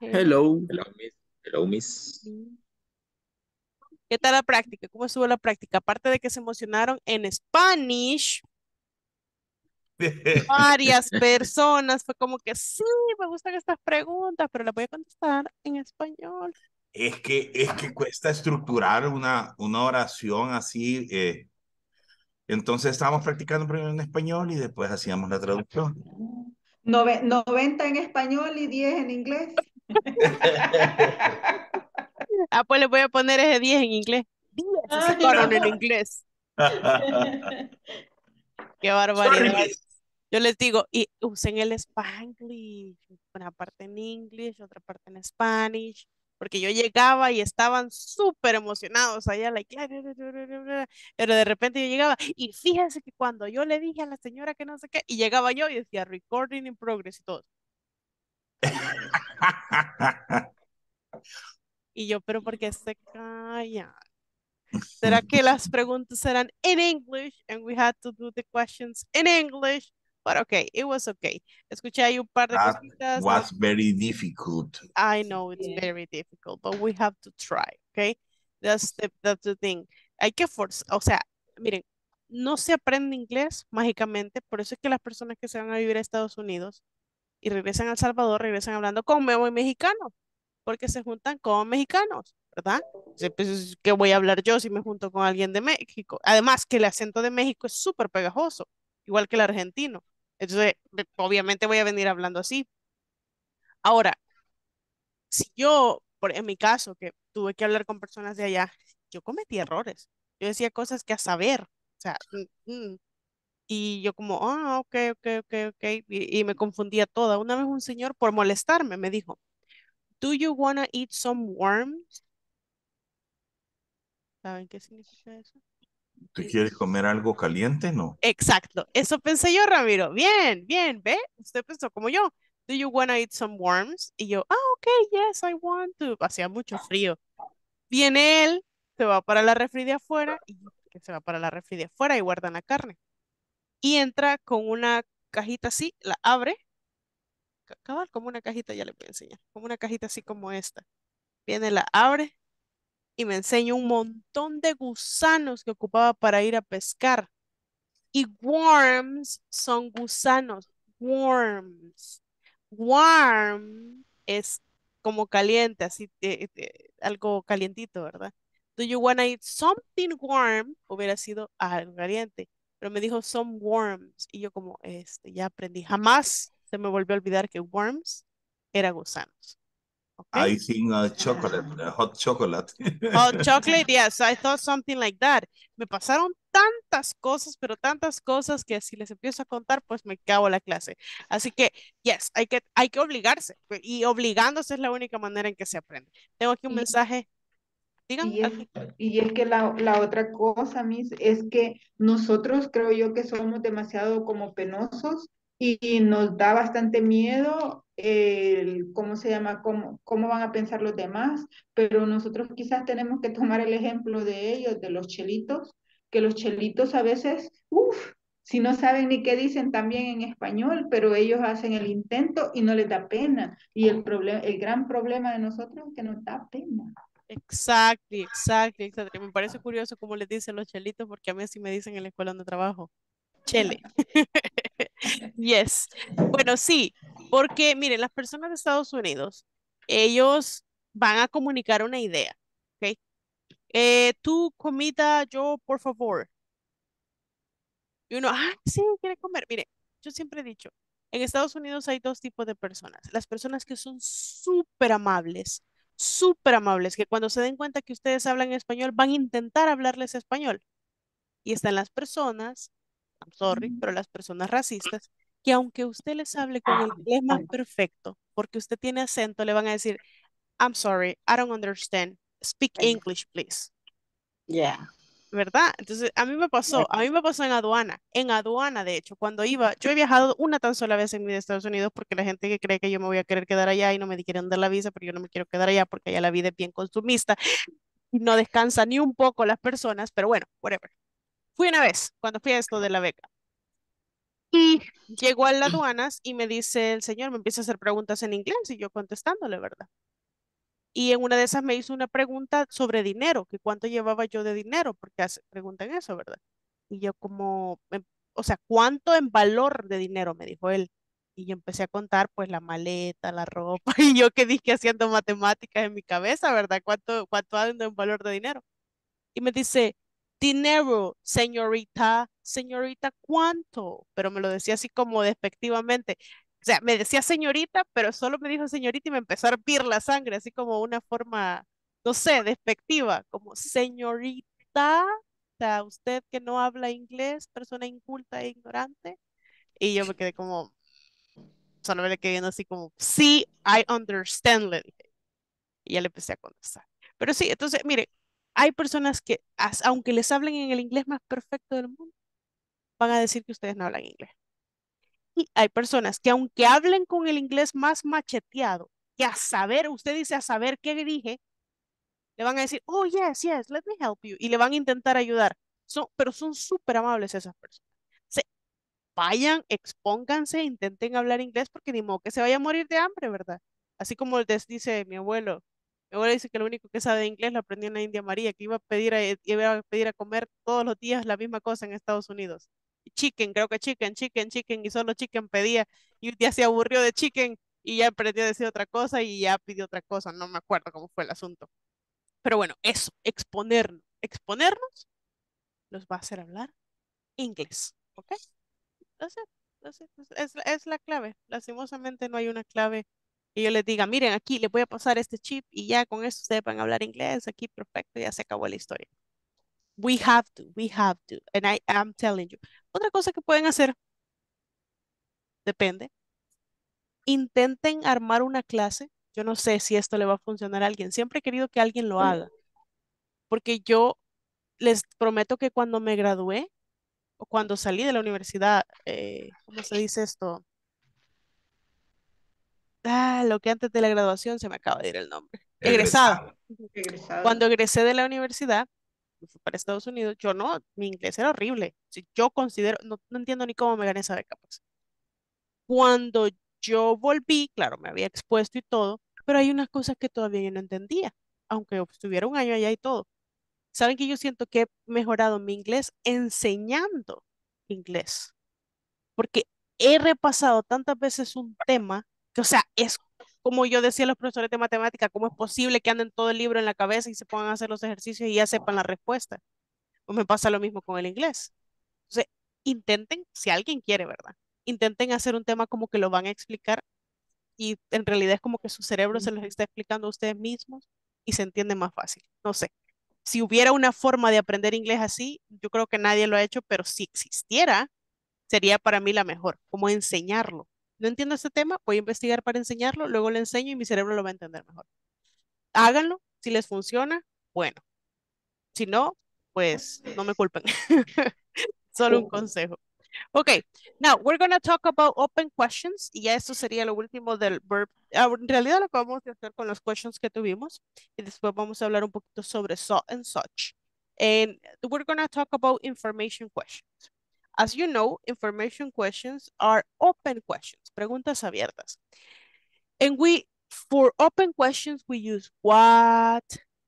Hello. Hello. Hello, Miss. Hello, Miss. ¿Qué tal la práctica? ¿Cómo estuvo la práctica? Aparte de que se emocionaron en Spanish, varias personas fue como que sí, me gustan estas preguntas, pero las voy a contestar en español. Es que cuesta estructurar una oración así. Entonces estábamos practicando primero en español y después hacíamos la traducción. 90 en español y 10 en inglés. Ah, pues le voy a poner ese 10 en inglés. 10 se fueron en inglés. Qué barbaridad. Sorry. Yo les digo, y usen el Spanglish. Una parte en English, otra parte en Spanish. Porque yo llegaba y estaban súper emocionados allá, like, pero de repente yo llegaba y fíjense que cuando yo le dije a la señora que no sé qué, y llegaba yo y decía recording in progress y todo. Y yo, pero ¿por qué se callan? ¿Será que las preguntas eran in English and we had to do the questions in English? But okay, it was okay. Escuché ahí un par de cositas. Was very difficult. I know it's very difficult, but we have to try, okay? That's the thing. Hay que forzar, o sea, miren, no se aprende inglés mágicamente, por eso es que las personas que se van a vivir a Estados Unidos y regresan a El Salvador, regresan hablando como mexicano, porque se juntan con mexicanos, ¿verdad? Pues, ¿qué voy a hablar yo si me junto con alguien de México? Además que el acento de México es súper pegajoso, igual que el argentino. Entonces, obviamente voy a venir hablando así. Ahora, si yo, en mi caso, que tuve que hablar con personas de allá, yo cometí errores. Yo decía cosas que a saber, o sea, y yo como, ah, oh, ok, y me confundía toda. Una vez un señor, por molestarme, me dijo, do you wanna eat some worms? ¿Saben qué significa eso? ¿Tú quieres comer algo caliente? No. Exacto. Eso pensé yo, Ramiro. Bien, bien, ¿ve? Usted pensó como yo. Do you want to eat some worms? Y yo, ah, ok, yes, I want to. Hacía mucho frío. Viene él, se va para la refri de afuera, y guardan la carne. Y entra con una cajita así, la abre. Cabal, como una cajita, ya le voy a enseñar. Como una cajita así como esta. Viene, la abre. Y me enseñó un montón de gusanos que ocupaba para ir a pescar. Y worms son gusanos. Worms. Warm es como caliente, así, algo calientito, ¿verdad? Do you wanna eat something warm? Hubiera sido algo caliente. Pero me dijo some worms. Y yo como, ya aprendí. Jamás se me volvió a olvidar que worms era gusanos. Okay. I think hot chocolate. Hot chocolate, yes, I thought something like that. Me pasaron tantas cosas, pero tantas cosas que si les empiezo a contar, pues me cago en la clase. Así que, yes, hay que obligarse. Y obligándose es la única manera en que se aprende. Tengo aquí un mensaje. Digan. Y es que la otra cosa, Miss, es que nosotros creo yo que somos demasiado como penosos y nos da bastante miedo cómo van a pensar los demás, pero nosotros quizás tenemos que tomar el ejemplo de ellos, de los chelitos, que los chelitos a veces, si no saben ni qué dicen también en español, pero ellos hacen el intento y no les da pena, y el gran problema de nosotros es que nos da pena. Exacto, me parece curioso cómo les dicen los chelitos, porque a mí sí me dicen en la escuela donde trabajo, chele. Yes. Bueno, sí, porque miren, las personas de Estados Unidos, ellos van a comunicar una idea, ¿ok? Tu comida, yo, por favor. Y uno, sí, quiere comer. Mire, yo siempre he dicho, en Estados Unidos hay dos tipos de personas. Las personas que son súper amables, que cuando se den cuenta que ustedes hablan español, van a intentar hablarles español. Y están las personas... I'm sorry, pero las personas racistas, que aunque usted les hable con el inglés más perfecto, porque usted tiene acento, le van a decir, I'm sorry, I don't understand, speak English, please. Yeah. ¿Verdad? Entonces, a mí me pasó en aduana, de hecho, cuando iba, yo he viajado una tan sola vez en Estados Unidos, porque la gente que cree que yo me voy a querer quedar allá y no me quieren dar la visa, pero yo no me quiero quedar allá, porque allá la vida es bien consumista, y no descansa ni un poco las personas, pero bueno, whatever. Fui una vez, cuando fui a esto de la beca. Y llegó a la aduanas y me dice el señor, me empieza a hacer preguntas en inglés y yo contestándole, ¿verdad? Y en una de esas me hizo una pregunta sobre dinero, que cuánto llevaba yo de dinero, porque preguntan eso, ¿verdad? Y yo como, o sea, ¿cuánto en valor de dinero? Me dijo él. Y yo empecé a contar, pues, la maleta, la ropa, y yo que dije haciendo matemáticas en mi cabeza, ¿verdad? ¿Cuánto ando en valor de dinero? Y me dice, dinero, señorita, ¿cuánto? Pero me lo decía así como despectivamente. O sea, me decía señorita, pero solo me dijo señorita y me empezó a hervir la sangre, así como una forma, no sé, despectiva, como señorita, o sea, usted que no habla inglés, persona inculta e ignorante. Y yo me quedé como, solo me quedé viendo así como, sí, I understand, le dije. Y ya le empecé a contestar. Pero sí, entonces, mire, hay personas que, aunque les hablen en el inglés más perfecto del mundo, van a decir que ustedes no hablan inglés. Y hay personas que aunque hablen con el inglés más macheteado, que a saber, usted dice a saber qué le dije, le van a decir, oh, yes, let me help you. Y le van a intentar ayudar. Pero son súper amables esas personas. Vayan, expónganse, intenten hablar inglés porque ni modo que se vaya a morir de hambre, ¿verdad? Así como les dice mi abuelo. Mi abuelo dice que lo único que sabe de inglés lo aprendió en la India María, que iba a pedir a comer todos los días la misma cosa en Estados Unidos. Chicken, creo que chicken, y solo chicken pedía, y un día se aburrió de chicken, y ya aprendió a decir otra cosa, y ya pidió otra cosa, no me acuerdo cómo fue el asunto. Pero bueno, eso, exponernos, los va a hacer hablar inglés, ¿ok? Es la clave, lastimosamente no hay una clave que yo les diga, miren aquí, les voy a pasar este chip, y ya con eso ustedes van a hablar inglés, aquí perfecto, ya se acabó la historia. We have to, and I am telling you. Otra cosa que pueden hacer, depende, intenten armar una clase, yo no sé si esto le va a funcionar a alguien, siempre he querido que alguien lo haga, porque yo les prometo que cuando me gradué, o cuando salí de la universidad, ¿cómo se dice esto? Lo que antes de la graduación se me acaba de ir el nombre. Egresado. Cuando egresé de la universidad, para Estados Unidos, yo no, mi inglés era horrible. Yo considero, no entiendo ni cómo me gané esa beca. Pues. Cuando yo volví, claro, me había expuesto y todo, pero hay unas cosas que todavía yo no entendía, aunque estuviera un año allá y todo. Saben que yo siento que he mejorado mi inglés enseñando inglés, porque he repasado tantas veces un tema que, o sea, es como yo decía a los profesores de matemática, ¿cómo es posible que anden todo el libro en la cabeza y se pongan a hacer los ejercicios y ya sepan la respuesta? Pues me pasa lo mismo con el inglés. Entonces, intenten, si alguien quiere, ¿verdad? Intenten hacer un tema como que lo van a explicar y en realidad es como que su cerebro se los está explicando a ustedes mismos y se entiende más fácil. No sé. Si hubiera una forma de aprender inglés así, yo creo que nadie lo ha hecho, pero si existiera, sería para mí la mejor, como enseñarlo. No entiendo este tema, voy a investigar para enseñarlo, luego lo enseño y mi cerebro lo va a entender mejor. Háganlo, si les funciona, bueno. Si no, pues no me culpen. Solo un consejo. Ok, now we're going to talk about open questions. Y ya esto sería lo último del verb. En realidad lo que vamos a hacer con los questions que tuvimos. Y después vamos a hablar un poquito sobre so and such. And we're going to talk about information questions. As you know, information questions are open questions, preguntas abiertas. And for open questions, we use what,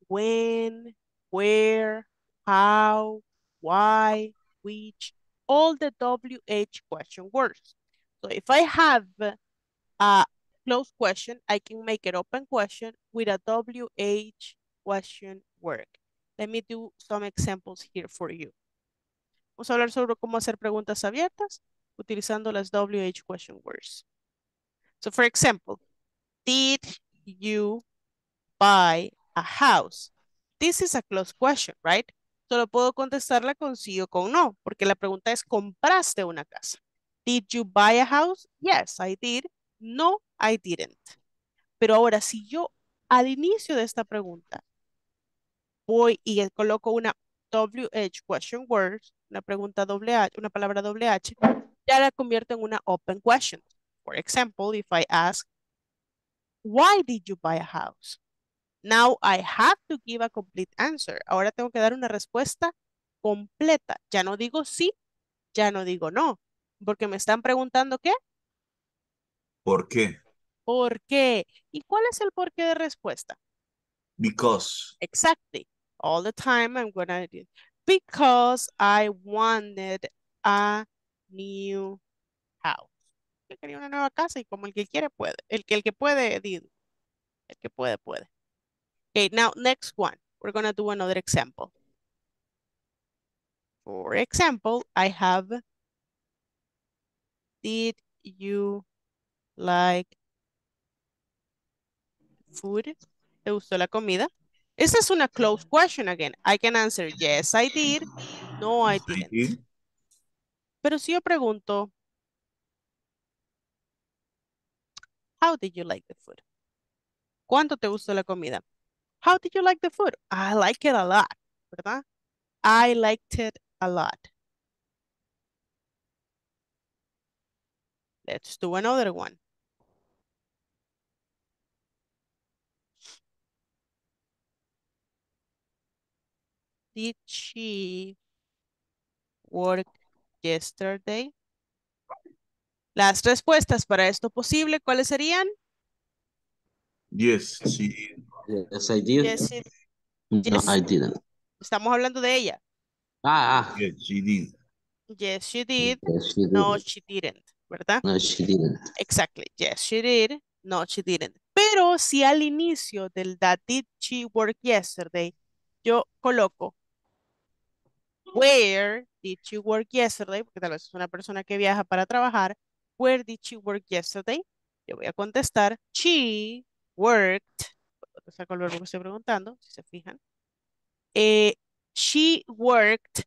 when, where, how, why, which, all the WH question words. So if I have a closed question, I can make an open question with a WH question word. Let me do some examples here for you. Vamos a hablar sobre cómo hacer preguntas abiertas utilizando las WH question words. So for example, did you buy a house? This is a closed question, right? Solo puedo contestarla con sí o con no, porque la pregunta es, ¿compraste una casa? Did you buy a house? Yes, I did. No, I didn't. Pero ahora, si yo al inicio de esta pregunta voy y coloco una WH question word, una pregunta WH, una palabra WH, ya la convierto en una open question. For example, if I ask, why did you buy a house? Now I have to give a complete answer. Ahora tengo que dar una respuesta completa. Ya no digo sí, ya no digo no. Porque me están preguntando ¿qué? ¿Por qué? ¿Por qué? ¿Y cuál es el porqué de respuesta? Because. Exactly. All the time I'm gonna do. Because I wanted a new house. Yo quería una nueva casa y como el que quiere puede. El que puede, puede. Okay, now next one. We're gonna do another example. For example, I have, did you like food? ¿Te gustó la comida? Esa es una closed question again. I can answer yes, I did. No, I didn't. Pero si yo pregunto, how did you like the food? ¿Cuánto te gustó la comida? How did you like the food? I like it a lot, ¿verdad? I liked it a lot. Let's do another one. Did she work yesterday? Las respuestas para esto posible, ¿cuáles serían? Yes, she did. Yes, I did. Yes, it, yes. No, I didn't. Estamos hablando de ella. Ah, yes, she did. Yes, she did. Yes, she did. No, she didn't. ¿Verdad? No, she didn't. Exactly. Yes, she did. No, she didn't. Pero si al inicio del that did she work yesterday, yo coloco where did she work yesterday, porque tal vez es una persona que viaja para trabajar. Where did she work yesterday? Yo voy a contestar she worked. Saco el verbo que estoy preguntando, si se fijan. She worked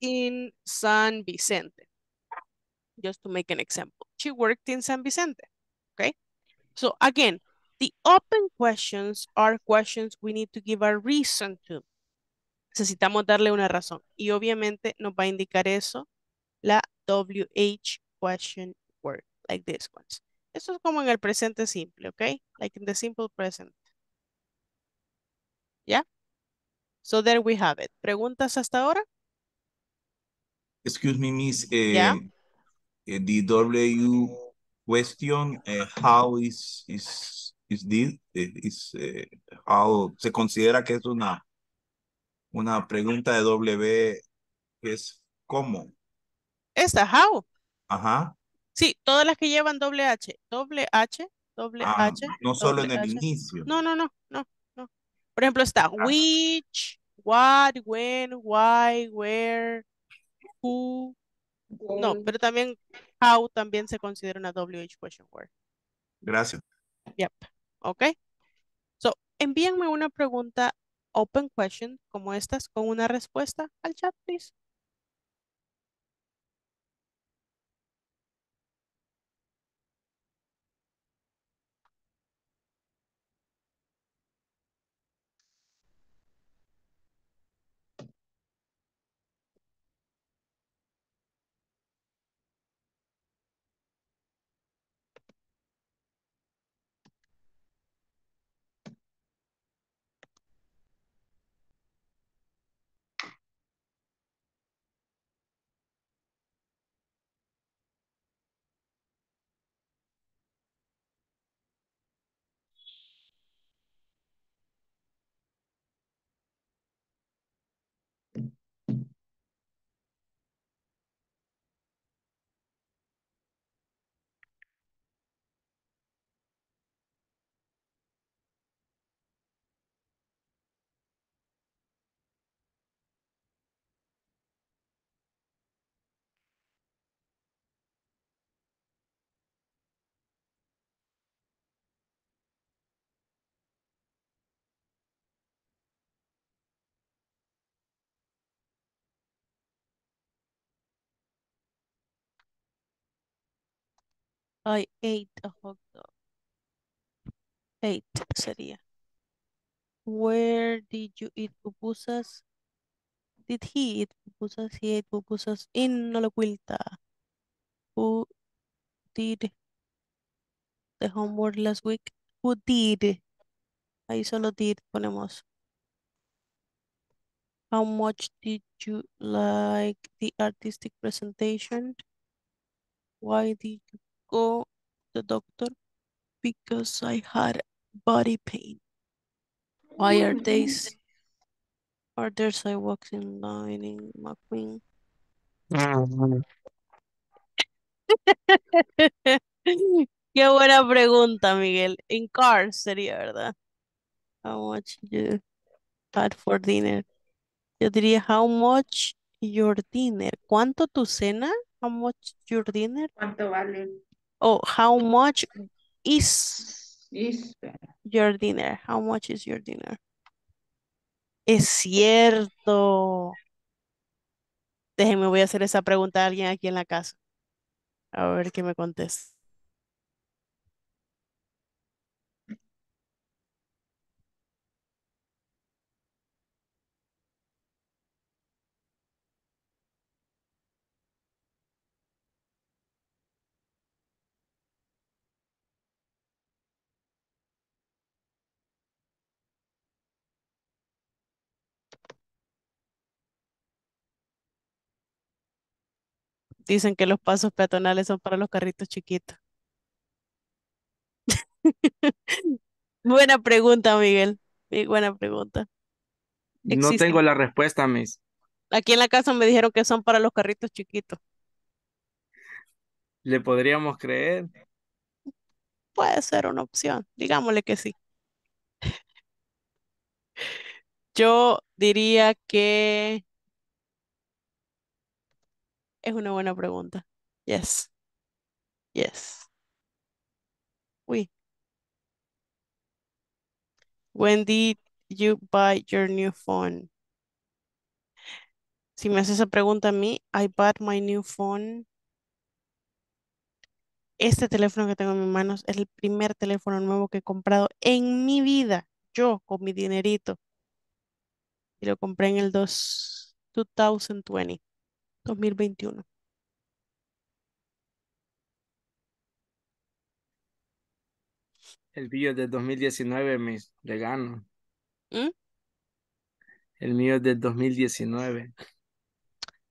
in San Vicente. Just to make an example. She worked in San Vicente. Okay. So again, the open questions are questions we need to give a reason to. Necesitamos darle una razón. Y obviamente nos va a indicar eso la WH question word, like this ones. Esto es como en el presente simple, okay? Like in the simple present. Yeah? So there we have it. ¿Preguntas hasta ahora? Excuse me, miss. Yeah? The W question, how how se considera que es una pregunta de W, que es ¿cómo? Esta, how. Ajá. Sí, todas las que llevan doble H. No solo en el inicio. No. Por ejemplo, está which, what, when, why, where, who. No, pero también how también se considera una WH question word. Gracias. Yep. Ok. So, envíenme una pregunta open question como estas con una respuesta al chat, please. I ate a hot dog. Eight sería. Where did you eat pupusas? Did he eat pupusas? He ate pupusas in Olocuilta. Who did the homework last week? Who did? Ahí solo did ponemos. How much did you like the artistic presentation? Why did you go to the doctor? Because I had body pain. Why are days? Are there sidewalks in line in McQueen? Qué buena pregunta, Miguel. In cars sería, ¿verdad? How much you had for dinner? Yo diría, how much your dinner? ¿Cuánto tu cena? How much your dinner? ¿Cuánto vale? Oh, how much is your dinner? How much is your dinner? Es cierto. Déjenme, voy a hacer esa pregunta a alguien aquí en la casa. A ver qué me contesta. Dicen que los pasos peatonales son para los carritos chiquitos. Buena pregunta, Miguel. Buena pregunta. No tengo la respuesta, Miss. Aquí en la casa me dijeron que son para los carritos chiquitos. ¿Le podríamos creer? Puede ser una opción. Digámosle que sí. Yo diría que... es una buena pregunta. Yes. Yes. Uy. When did you buy your new phone? Si me haces esa pregunta a mí, I bought my new phone. Este teléfono que tengo en mis manos es el primer teléfono nuevo que he comprado en mi vida. Yo, con mi dinerito. Y lo compré en el 2020. 2021. El mío es del 2019, Miss. Le gano. ¿Mm? El mío es del 2019.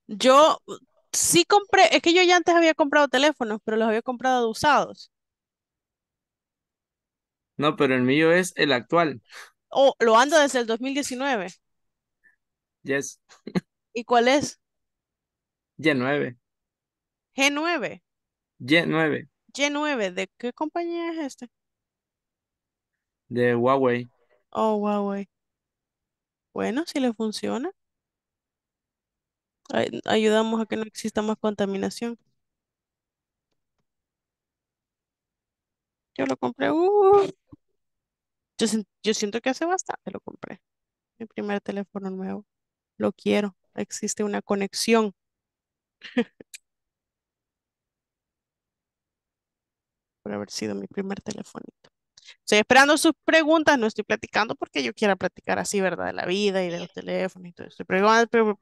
Yo sí compré, es que yo ya antes había comprado teléfonos, pero los había comprado usados. No, pero el mío es el actual. Oh, lo ando desde el 2019. Yes. ¿Y cuál es? Y9. G9. Y9. Y9. ¿De qué compañía es este? De Huawei. Oh, Huawei. Bueno, si le funciona. Ayudamos a que no exista más contaminación. Yo lo compré. Yo siento que hace bastante lo compré. Mi primer teléfono nuevo. Lo quiero. Existe una conexión. Por haber sido mi primer telefonito. Estoy esperando sus preguntas. No estoy platicando porque yo quiera platicar así, ¿verdad? De la vida y de los teléfonos y todo eso. Pero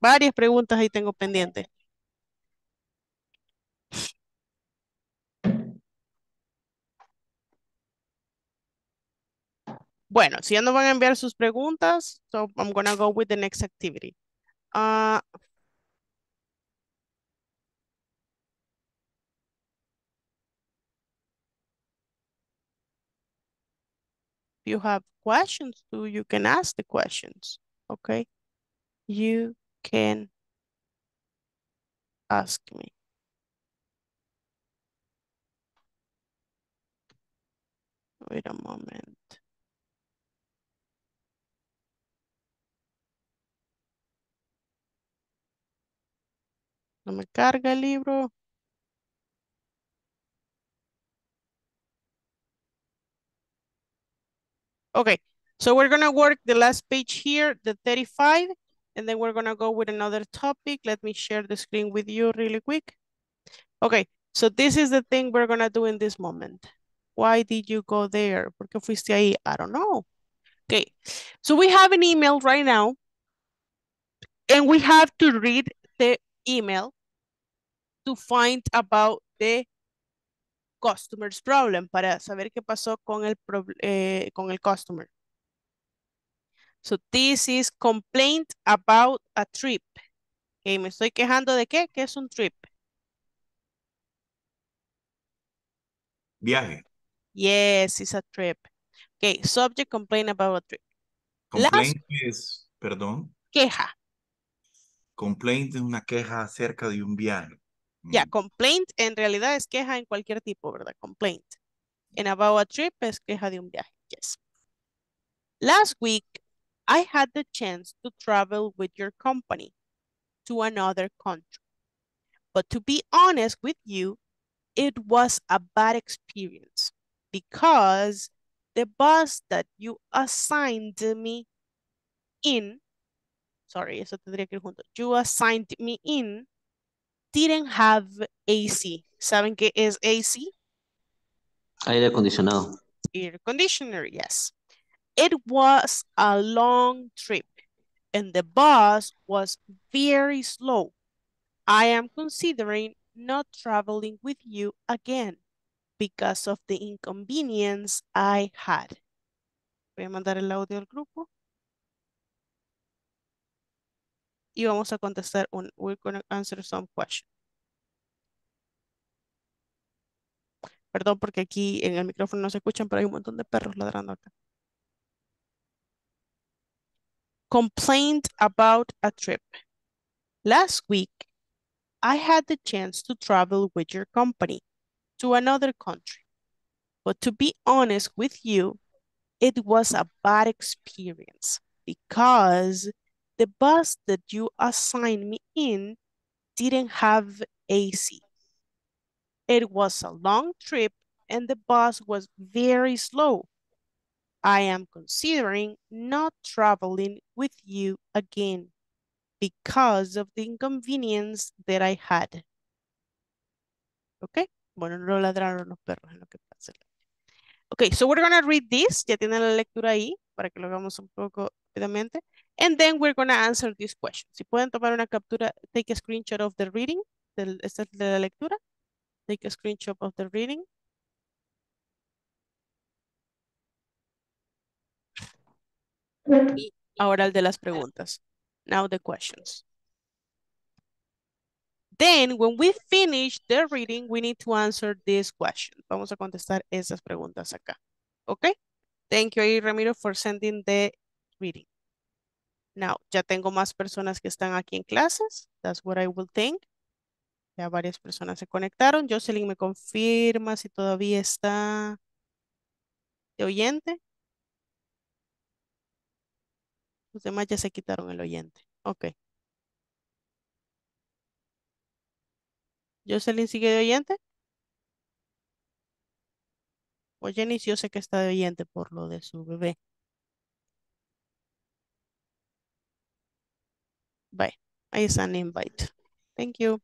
varias preguntas ahí tengo pendientes. Bueno, si ya no van a enviar sus preguntas, so I'm gonna go with the next activity. You have questions too, you can ask the questions, okay? You can ask me. Wait a moment. No me carga el libro. Okay, so we're going to work the last page here, the 35, and then we're going to go with another topic. Let me share the screen with you really quick. Okay, so this is the thing we're going to do in this moment. Why did you go there? ¿Por qué fuiste ahí? I don't know. Okay, so we have an email right now, and we have to read the email to find about the customer's problem, para saber qué pasó con el customer. So this is complaint about a trip. me estoy quejando de qué, que es un trip. Viaje. Yes, it's a trip. Okay, subject complain about a trip. Complaint es, perdón. Queja. Complaint es una queja acerca de un viaje. Ya, yeah, complaint en realidad es queja en cualquier tipo, ¿verdad? Complaint. And about a trip es queja de un viaje. Yes. Last week, I had the chance to travel with your company to another country. But to be honest with you, it was a bad experience because the bus that you assigned me in, sorry, eso tendría que ir junto. You assigned me in didn't have AC. ¿Saben qué es AC? Aire acondicionado. Air conditioner, yes. It was a long trip and the bus was very slow. I am considering not traveling with you again because of the inconvenience I had. Voy a mandar el audio al grupo. Y vamos a contestar un, we're going to answer some questions. Perdón porque aquí en el micrófono no se escuchan, pero hay un montón de perros ladrando acá. Complained about a trip. Last week, I had the chance to travel with your company to another country. But to be honest with you, it was a bad experience because the bus that you assigned me in didn't have AC. It was a long trip and the bus was very slow. I am considering not traveling with you again because of the inconvenience that I had. Okay? Bueno, no ladraron los perros en lo que pasa. Okay, so we're going to read this. Ya tienen la lectura ahí para que lo hagamos un poco rápidamente. And then we're going to answer this question. Si pueden tomar una captura, take a screenshot of the reading. Esta es de la lectura. Take a screenshot of the reading. Y ahora el de las preguntas. Now the questions. Then when we finish the reading, we need to answer this question. Vamos a contestar esas preguntas acá. Okay? Thank you, Ramiro, for sending the reading. Now, ya tengo más personas que están aquí en clases. That's what I will think. Ya varias personas se conectaron. Jocelyn me confirma si todavía está de oyente. Los demás ya se quitaron el oyente. Ok. ¿Jocelyn sigue de oyente? O Jennys, yo sé que está de oyente por lo de su bebé. Bye. Ahí está el invite. Thank you.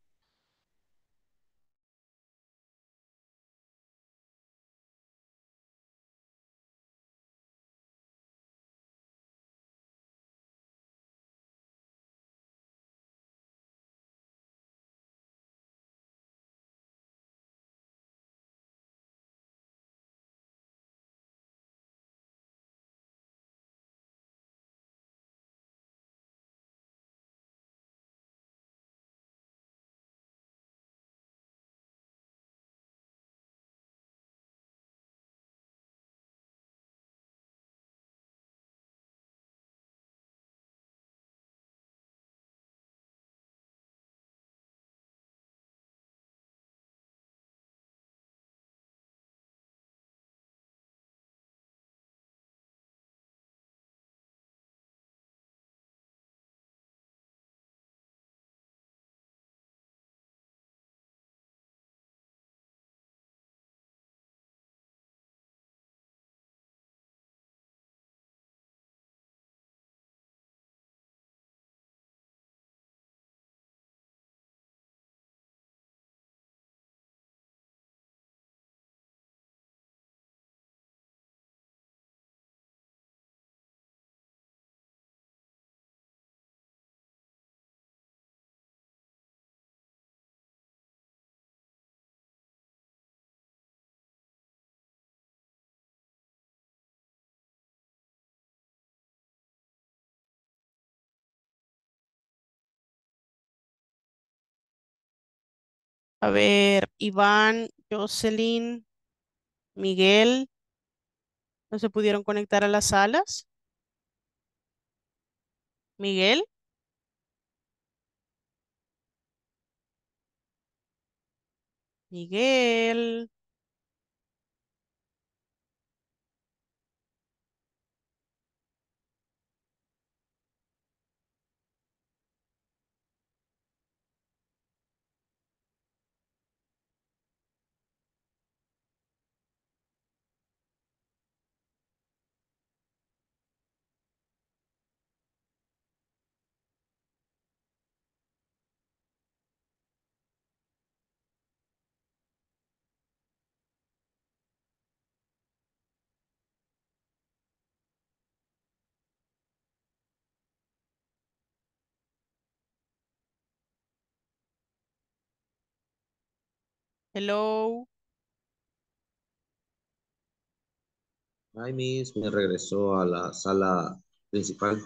A ver, Iván, Jocelyn, Miguel, ¿no se pudieron conectar a las salas? ¿Miguel? Miguel. Hello. Ay, Miss, me regresó a la sala principal.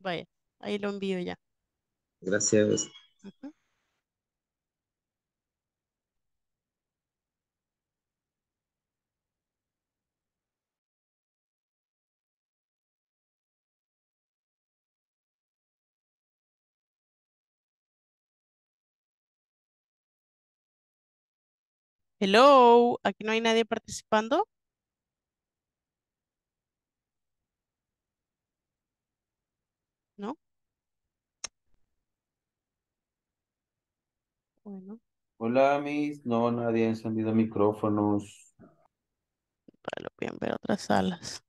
Vaya, ahí lo envío ya. Gracias. Uh-huh. Hello, ¿aquí no hay nadie participando? ¿No? Bueno. Hola, Miss. No, nadie ha encendido micrófonos. Vale, voy a ver otras salas.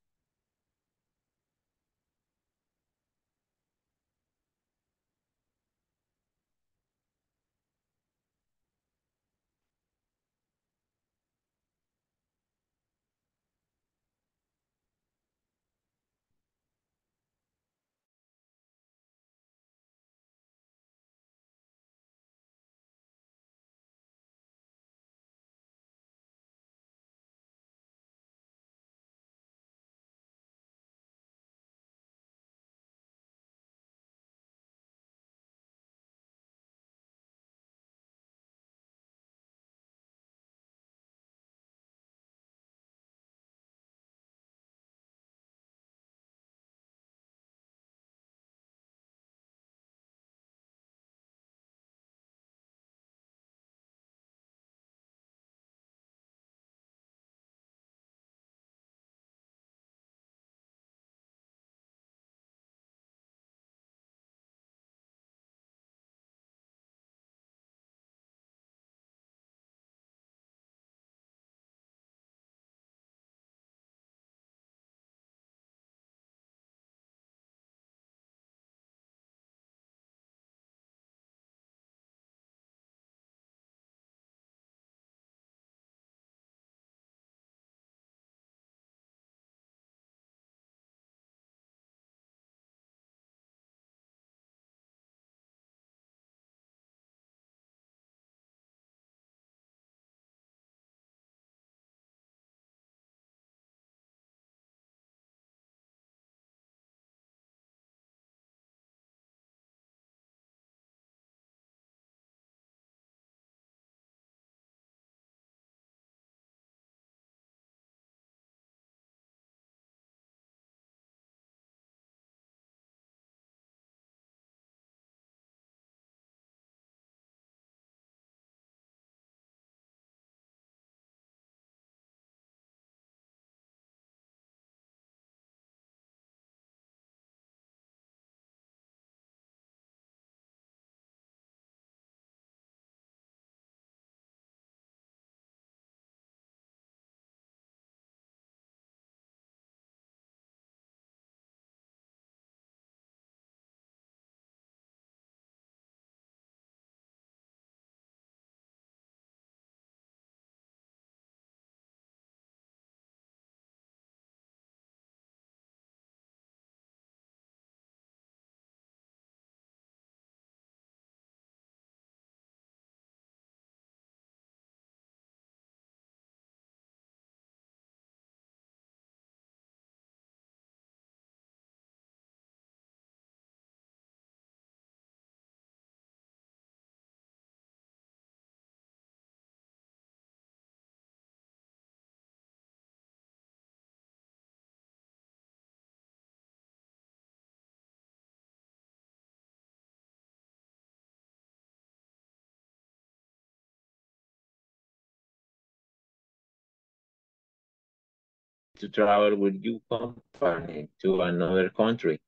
to travel with your company to another country.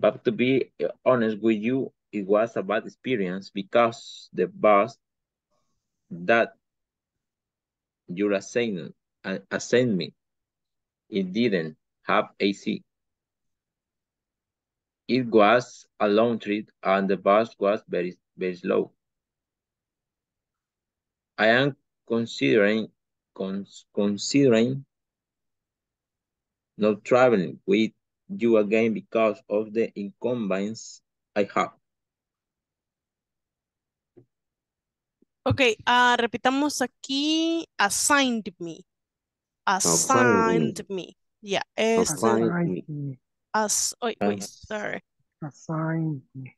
But to be honest with you, it was a bad experience because the bus that you assigned me, it didn't have AC. It was a long trip and the bus was very slow. I am considering not traveling with you again because of the inconvenience I have. Okay, repitamos aquí, assigned me. Assigned me. Yeah, es assigned me. Assigned me.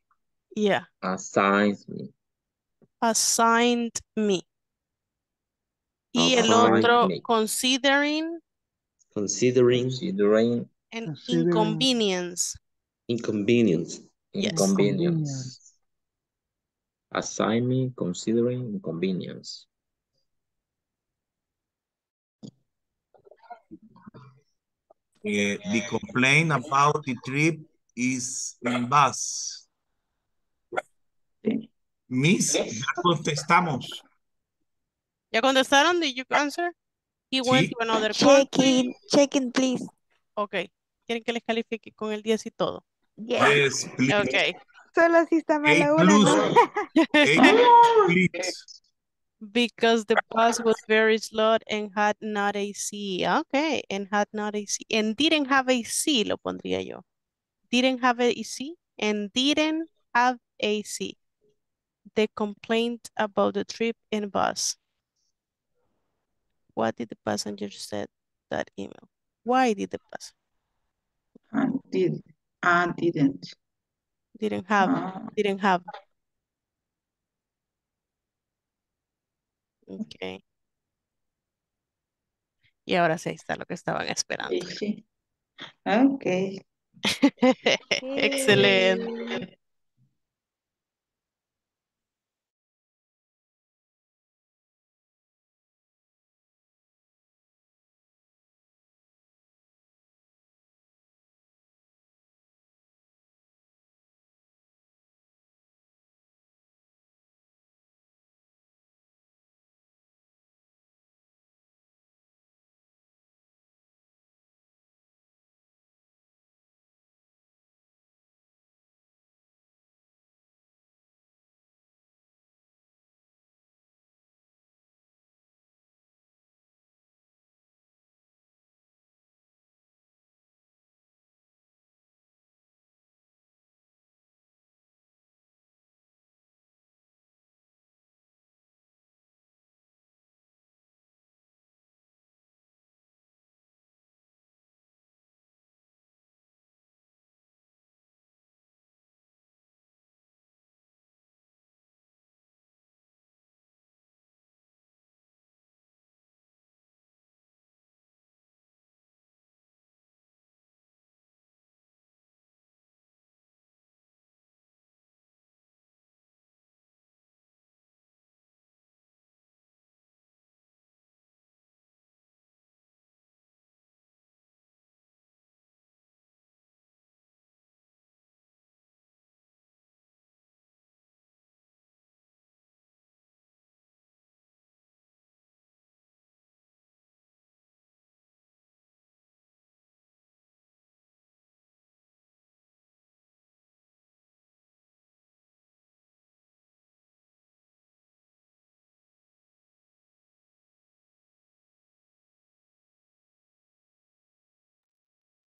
Yeah. Assigned me. Assigned me. Y el otro, considering. Considering. And considering. Inconvenience. Inconvenience. Yes. Inconvenience. Assign me, considering, inconvenience. The complaint about the trip is in bus. Miss, ya contestamos. ¿Ya contestaron? Did you answer? He went to another country. Check in, please. Okay. ¿Quieren que les califique con el 10 y todo? Yes, please. Okay. Solo si está mal la una, ¿no? Please. Because the bus was very slow and had not AC. Okay, and had not AC. And didn't have AC, lo pondría yo. Didn't have AC and didn't have AC. The complaint about the trip in bus. What did the passenger said that email? Why did the bus? Didn't. Didn't have. Didn't have. Okay. Y ahora sí está lo que estaban esperando. Sí. Okay. Excelente.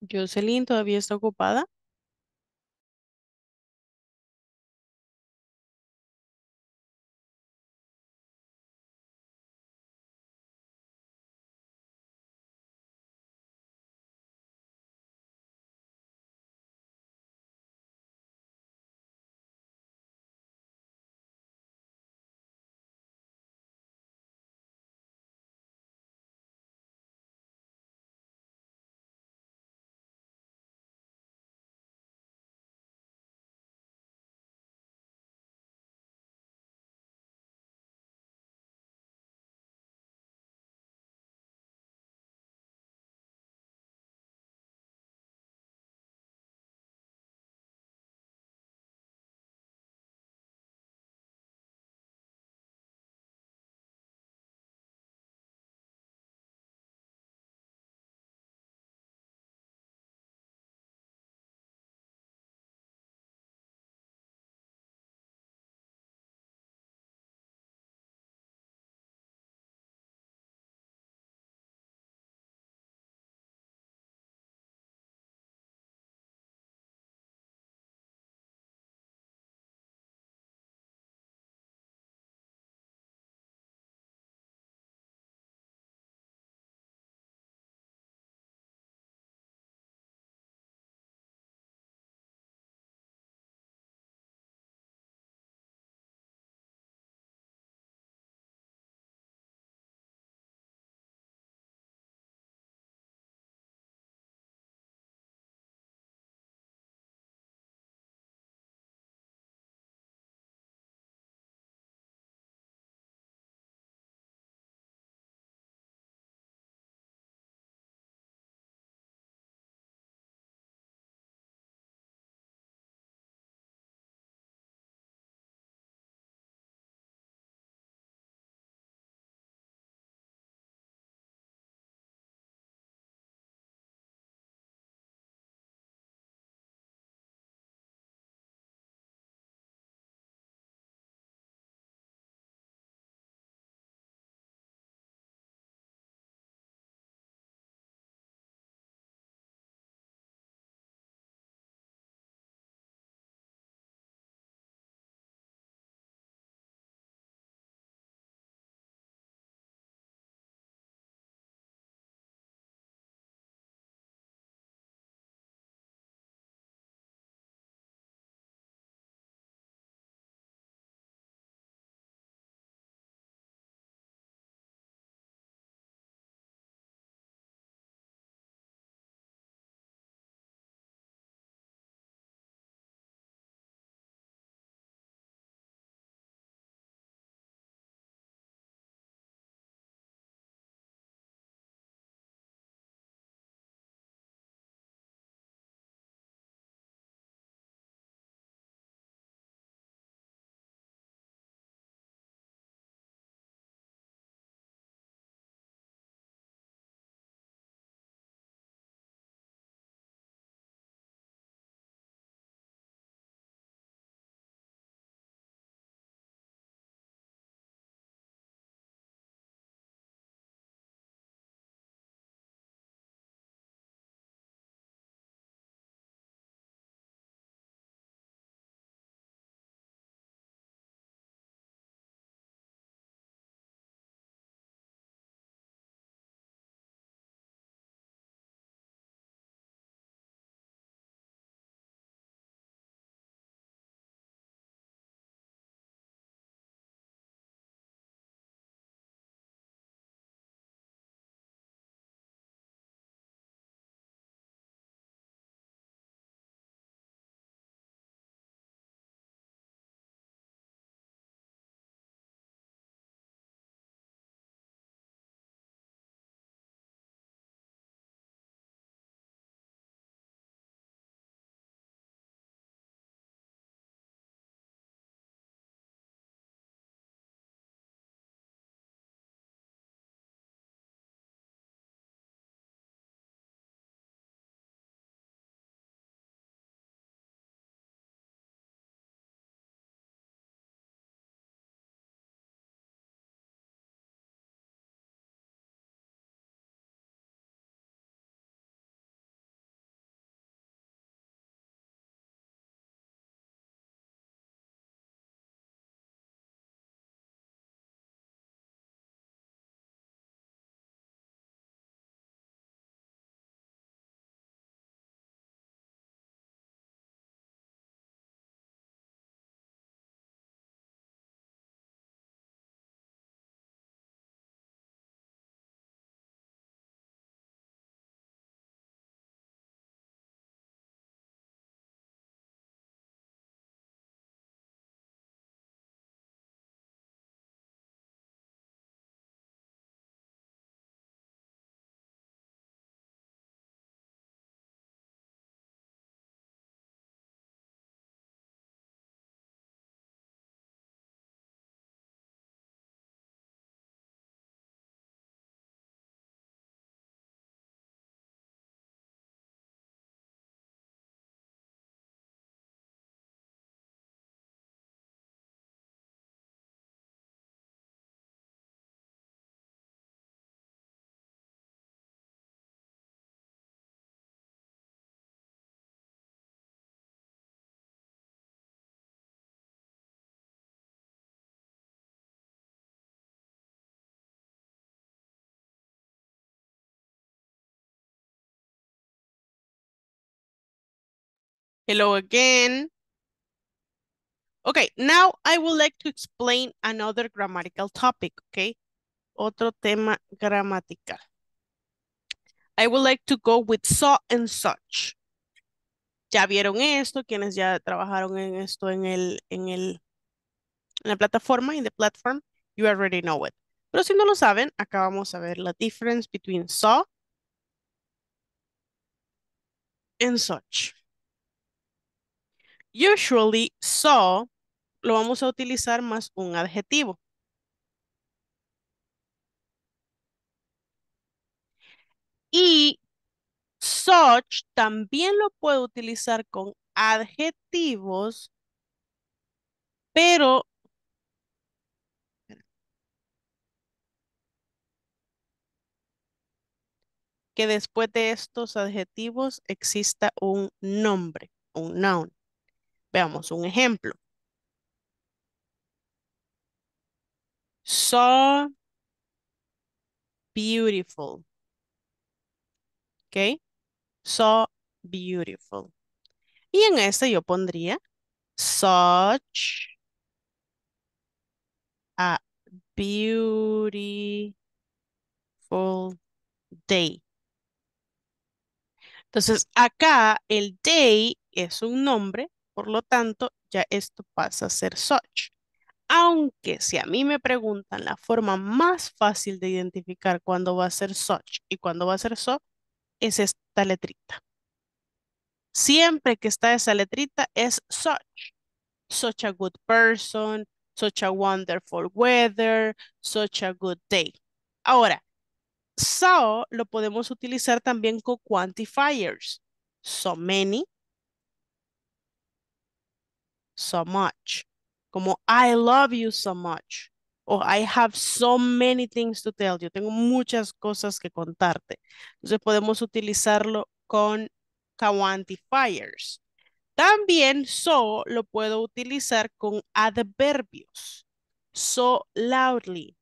Jocelyn, ¿todavía está ocupada? Hello again. Okay, now I would like to explain another grammatical topic, okay? Otro tema gramatical. I would like to go with so and such. Ya vieron esto, quienes ya trabajaron en esto en la plataforma, in the platform, you already know it. Pero si no lo saben, acá vamos a ver la difference between so and such. Usually, so lo vamos a utilizar más un adjetivo. Y such también lo puedo utilizar con adjetivos, pero que después de estos adjetivos exista un nombre, un noun. Veamos un ejemplo. So beautiful. Okay. So beautiful. Y en este yo pondría such a beautiful day. Entonces acá el day es un nombre, por lo tanto ya esto pasa a ser such. Aunque si a mí me preguntan la forma más fácil de identificar cuándo va a ser such y cuándo va a ser so, es esta letrita. Siempre que está esa letrita es such. Such a good person, such a wonderful weather, such a good day. Ahora, so lo podemos utilizar también con quantifiers. So many, so much. Como I love you so much. O I have so many things to tell you. Tengo muchas cosas que contarte. Entonces podemos utilizarlo con quantifiers. También so lo puedo utilizar con adverbios. So loudly.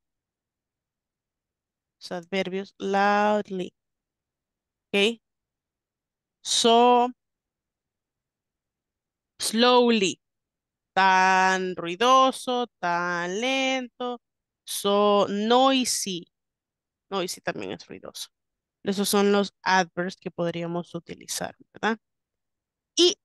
Los adverbios loudly. Ok. So slowly. Tan ruidoso, tan lento. So noisy. Noisy también es ruidoso. Esos son los adverbs que podríamos utilizar, ¿verdad? Y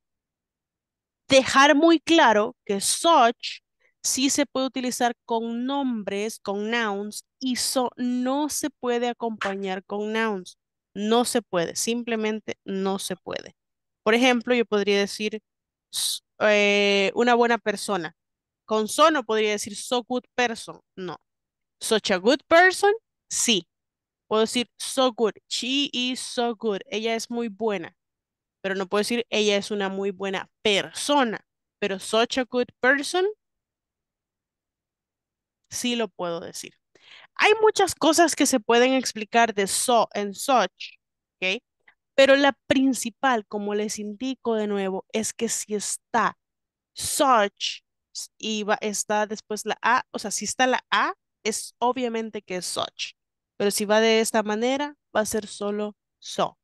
dejar muy claro que such sí se puede utilizar con nombres, con nouns, y so no se puede acompañar con nouns. No se puede, simplemente no se puede. Por ejemplo, yo podría decir una buena persona. Con so no podría decir so good person. No. Such a good person, sí. Puedo decir so good. She is so good. Ella es muy buena. Pero no puedo decir ella es una muy buena persona. Pero such a good person, sí lo puedo decir. Hay muchas cosas que se pueden explicar de so and such. ¿Ok? Pero la principal, como les indico de nuevo, es que si está such y está después la a, o sea, si está la a, es obviamente que es such. Pero si va de esta manera, va a ser solo so.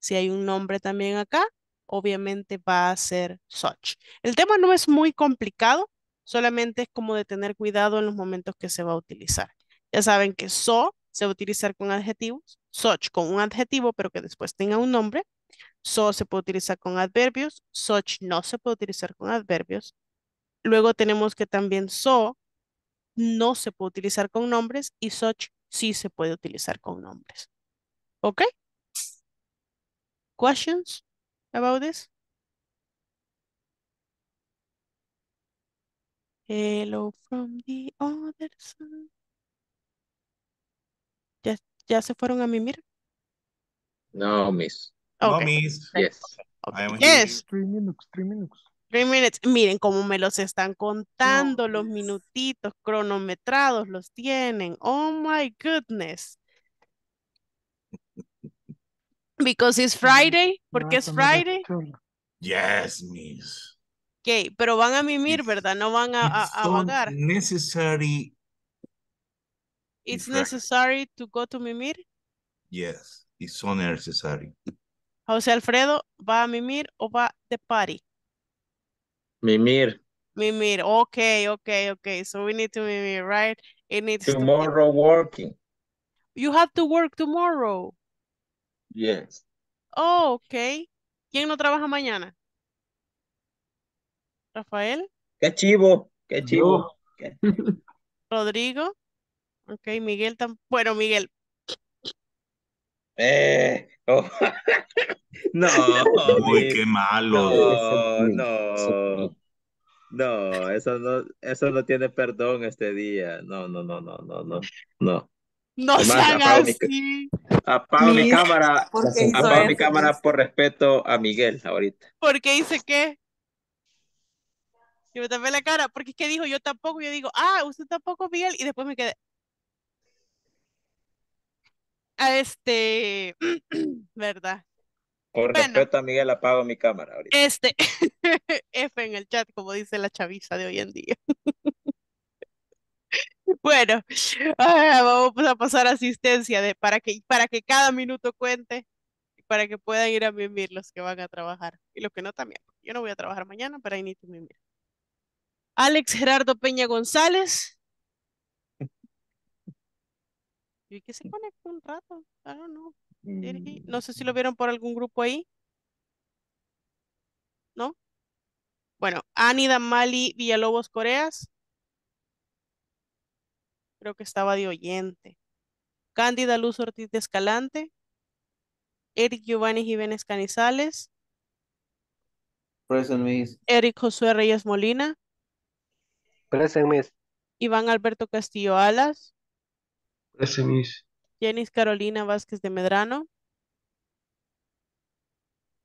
Si hay un nombre también acá, obviamente va a ser such. El tema no es muy complicado, solamente es como de tener cuidado en los momentos que se va a utilizar. Ya saben que so se va a utilizar con adjetivos. Such con un adjetivo, pero que después tenga un nombre. So se puede utilizar con adverbios. Such no se puede utilizar con adverbios. Luego tenemos que también so no se puede utilizar con nombres y such sí se puede utilizar con nombres. ¿Ok? ¿Questions about this? Hello from the other side. ¿Ya se fueron a mimir? No, miss. Okay. No, miss. Yes. Okay. Yes. 3 minutes, 3 minutes. 3 minutes. Miren cómo me los están contando, no, los minutitos cronometrados los tienen. Oh, my goodness. Because it's Friday. Porque es Friday. Yes, miss. Ok, pero van a mimir, ¿verdad? No van a vagar. Necessary. It's necessary to go to mimir? Yes, it's so necessary. José Alfredo, ¿va a mimir o va de party? Mimir. Mimir. Okay. So we need to mimir, right? It needs tomorrow to working. You have to work tomorrow. Yes. Oh, okay. ¿Quién no trabaja mañana? Rafael. Qué chivo. Qué chivo. No. Rodrigo. Okay, Miguel. Bueno, Miguel. Oh. No. Uy, qué malo. No, eso no tiene perdón este día. No. No sean así. Apago mi cámara. Apago mi cámara por respeto a Miguel ahorita. ¿Por qué dice qué? Yo me tapé la cara, porque es que dijo yo tampoco, yo digo, ah, usted tampoco, Miguel, y después me quedé. A este, ¿verdad? Por respeto a Miguel, apago mi cámara ahorita. F en el chat, como dice la chaviza de hoy en día. Bueno, vamos a pasar asistencia para que cada minuto cuente, para que puedan ir a mimir los que van a trabajar. Y los que no también. Yo no voy a trabajar mañana, pero ahí ni que mimir. Alex Gerardo Peña González. Y que se conectó un rato, I don't know. No sé si lo vieron por algún grupo ahí. ¿No? Bueno, Anida Mali Villalobos Coreas. Creo que estaba de oyente. Cándida Luz Ortiz de Escalante. Eric Giovanni Jiménez Canizales. Present, Miss. Eric Josué Reyes Molina. Present, Miss. Iván Alberto Castillo Alas. Present, Miss. Jennys Carolina Vásquez de Medrano.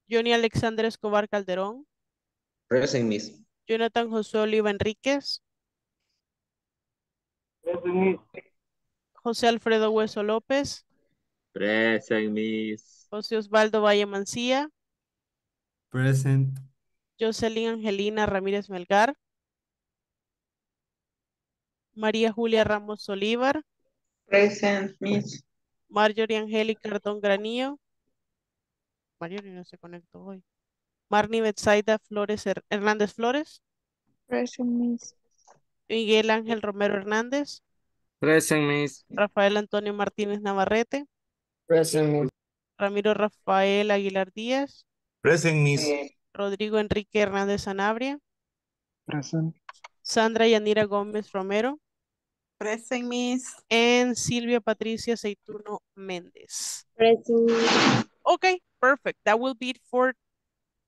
Johnny Alexander Escobar Calderón. Present, Miss. Jonathan José Oliva Enríquez. Present, Miss. José Alfredo Hueso López. Present, Miss. José Osvaldo Valle Mancía. Present. Jocelyn Angelina Ramírez Melgar. María Julia Ramos Solívar. Present, Miss. Marjorie Angélica Ardón Granillo. Marjorie no se conectó hoy. Marni Betzaida Hernández Flores. Present, Miss. Miguel Ángel Romero Hernández. Present, Miss. Rafael Antonio Martínez Navarrete. Present, Miss. Ramiro Rafael Aguilar Díaz. Present, Miss. Rodrigo Enrique Hernández Sanabria. Present. Sandra Yanira Gómez Romero. Present, Miss. En Silvia Patricia Aceituno Méndez. Present. Okay, perfect. That will be it for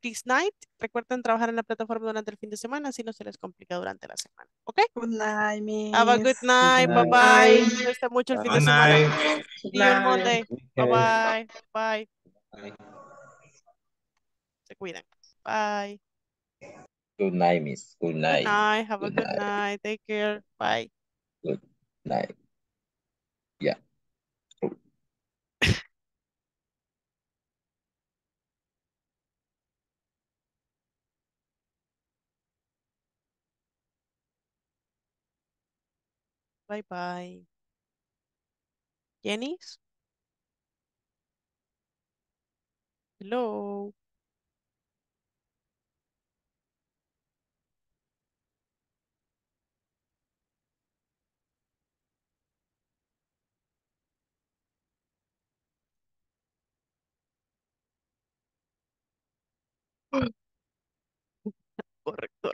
this night. Recuerden trabajar en la plataforma durante el fin de semana, así no se les complica durante la semana. Okay? Good night, Miss. Have a good night. Good night. Bye bye. Cuesta mucho el fin de semana. See you on Monday. Bye bye. Bye. Bye. Se cuidan. Bye. Good night, Miss. Good night. Good night. Have a good night. Take care. Bye. Good night. Yeah. Bye-bye. Jennys? Hello? Correcto.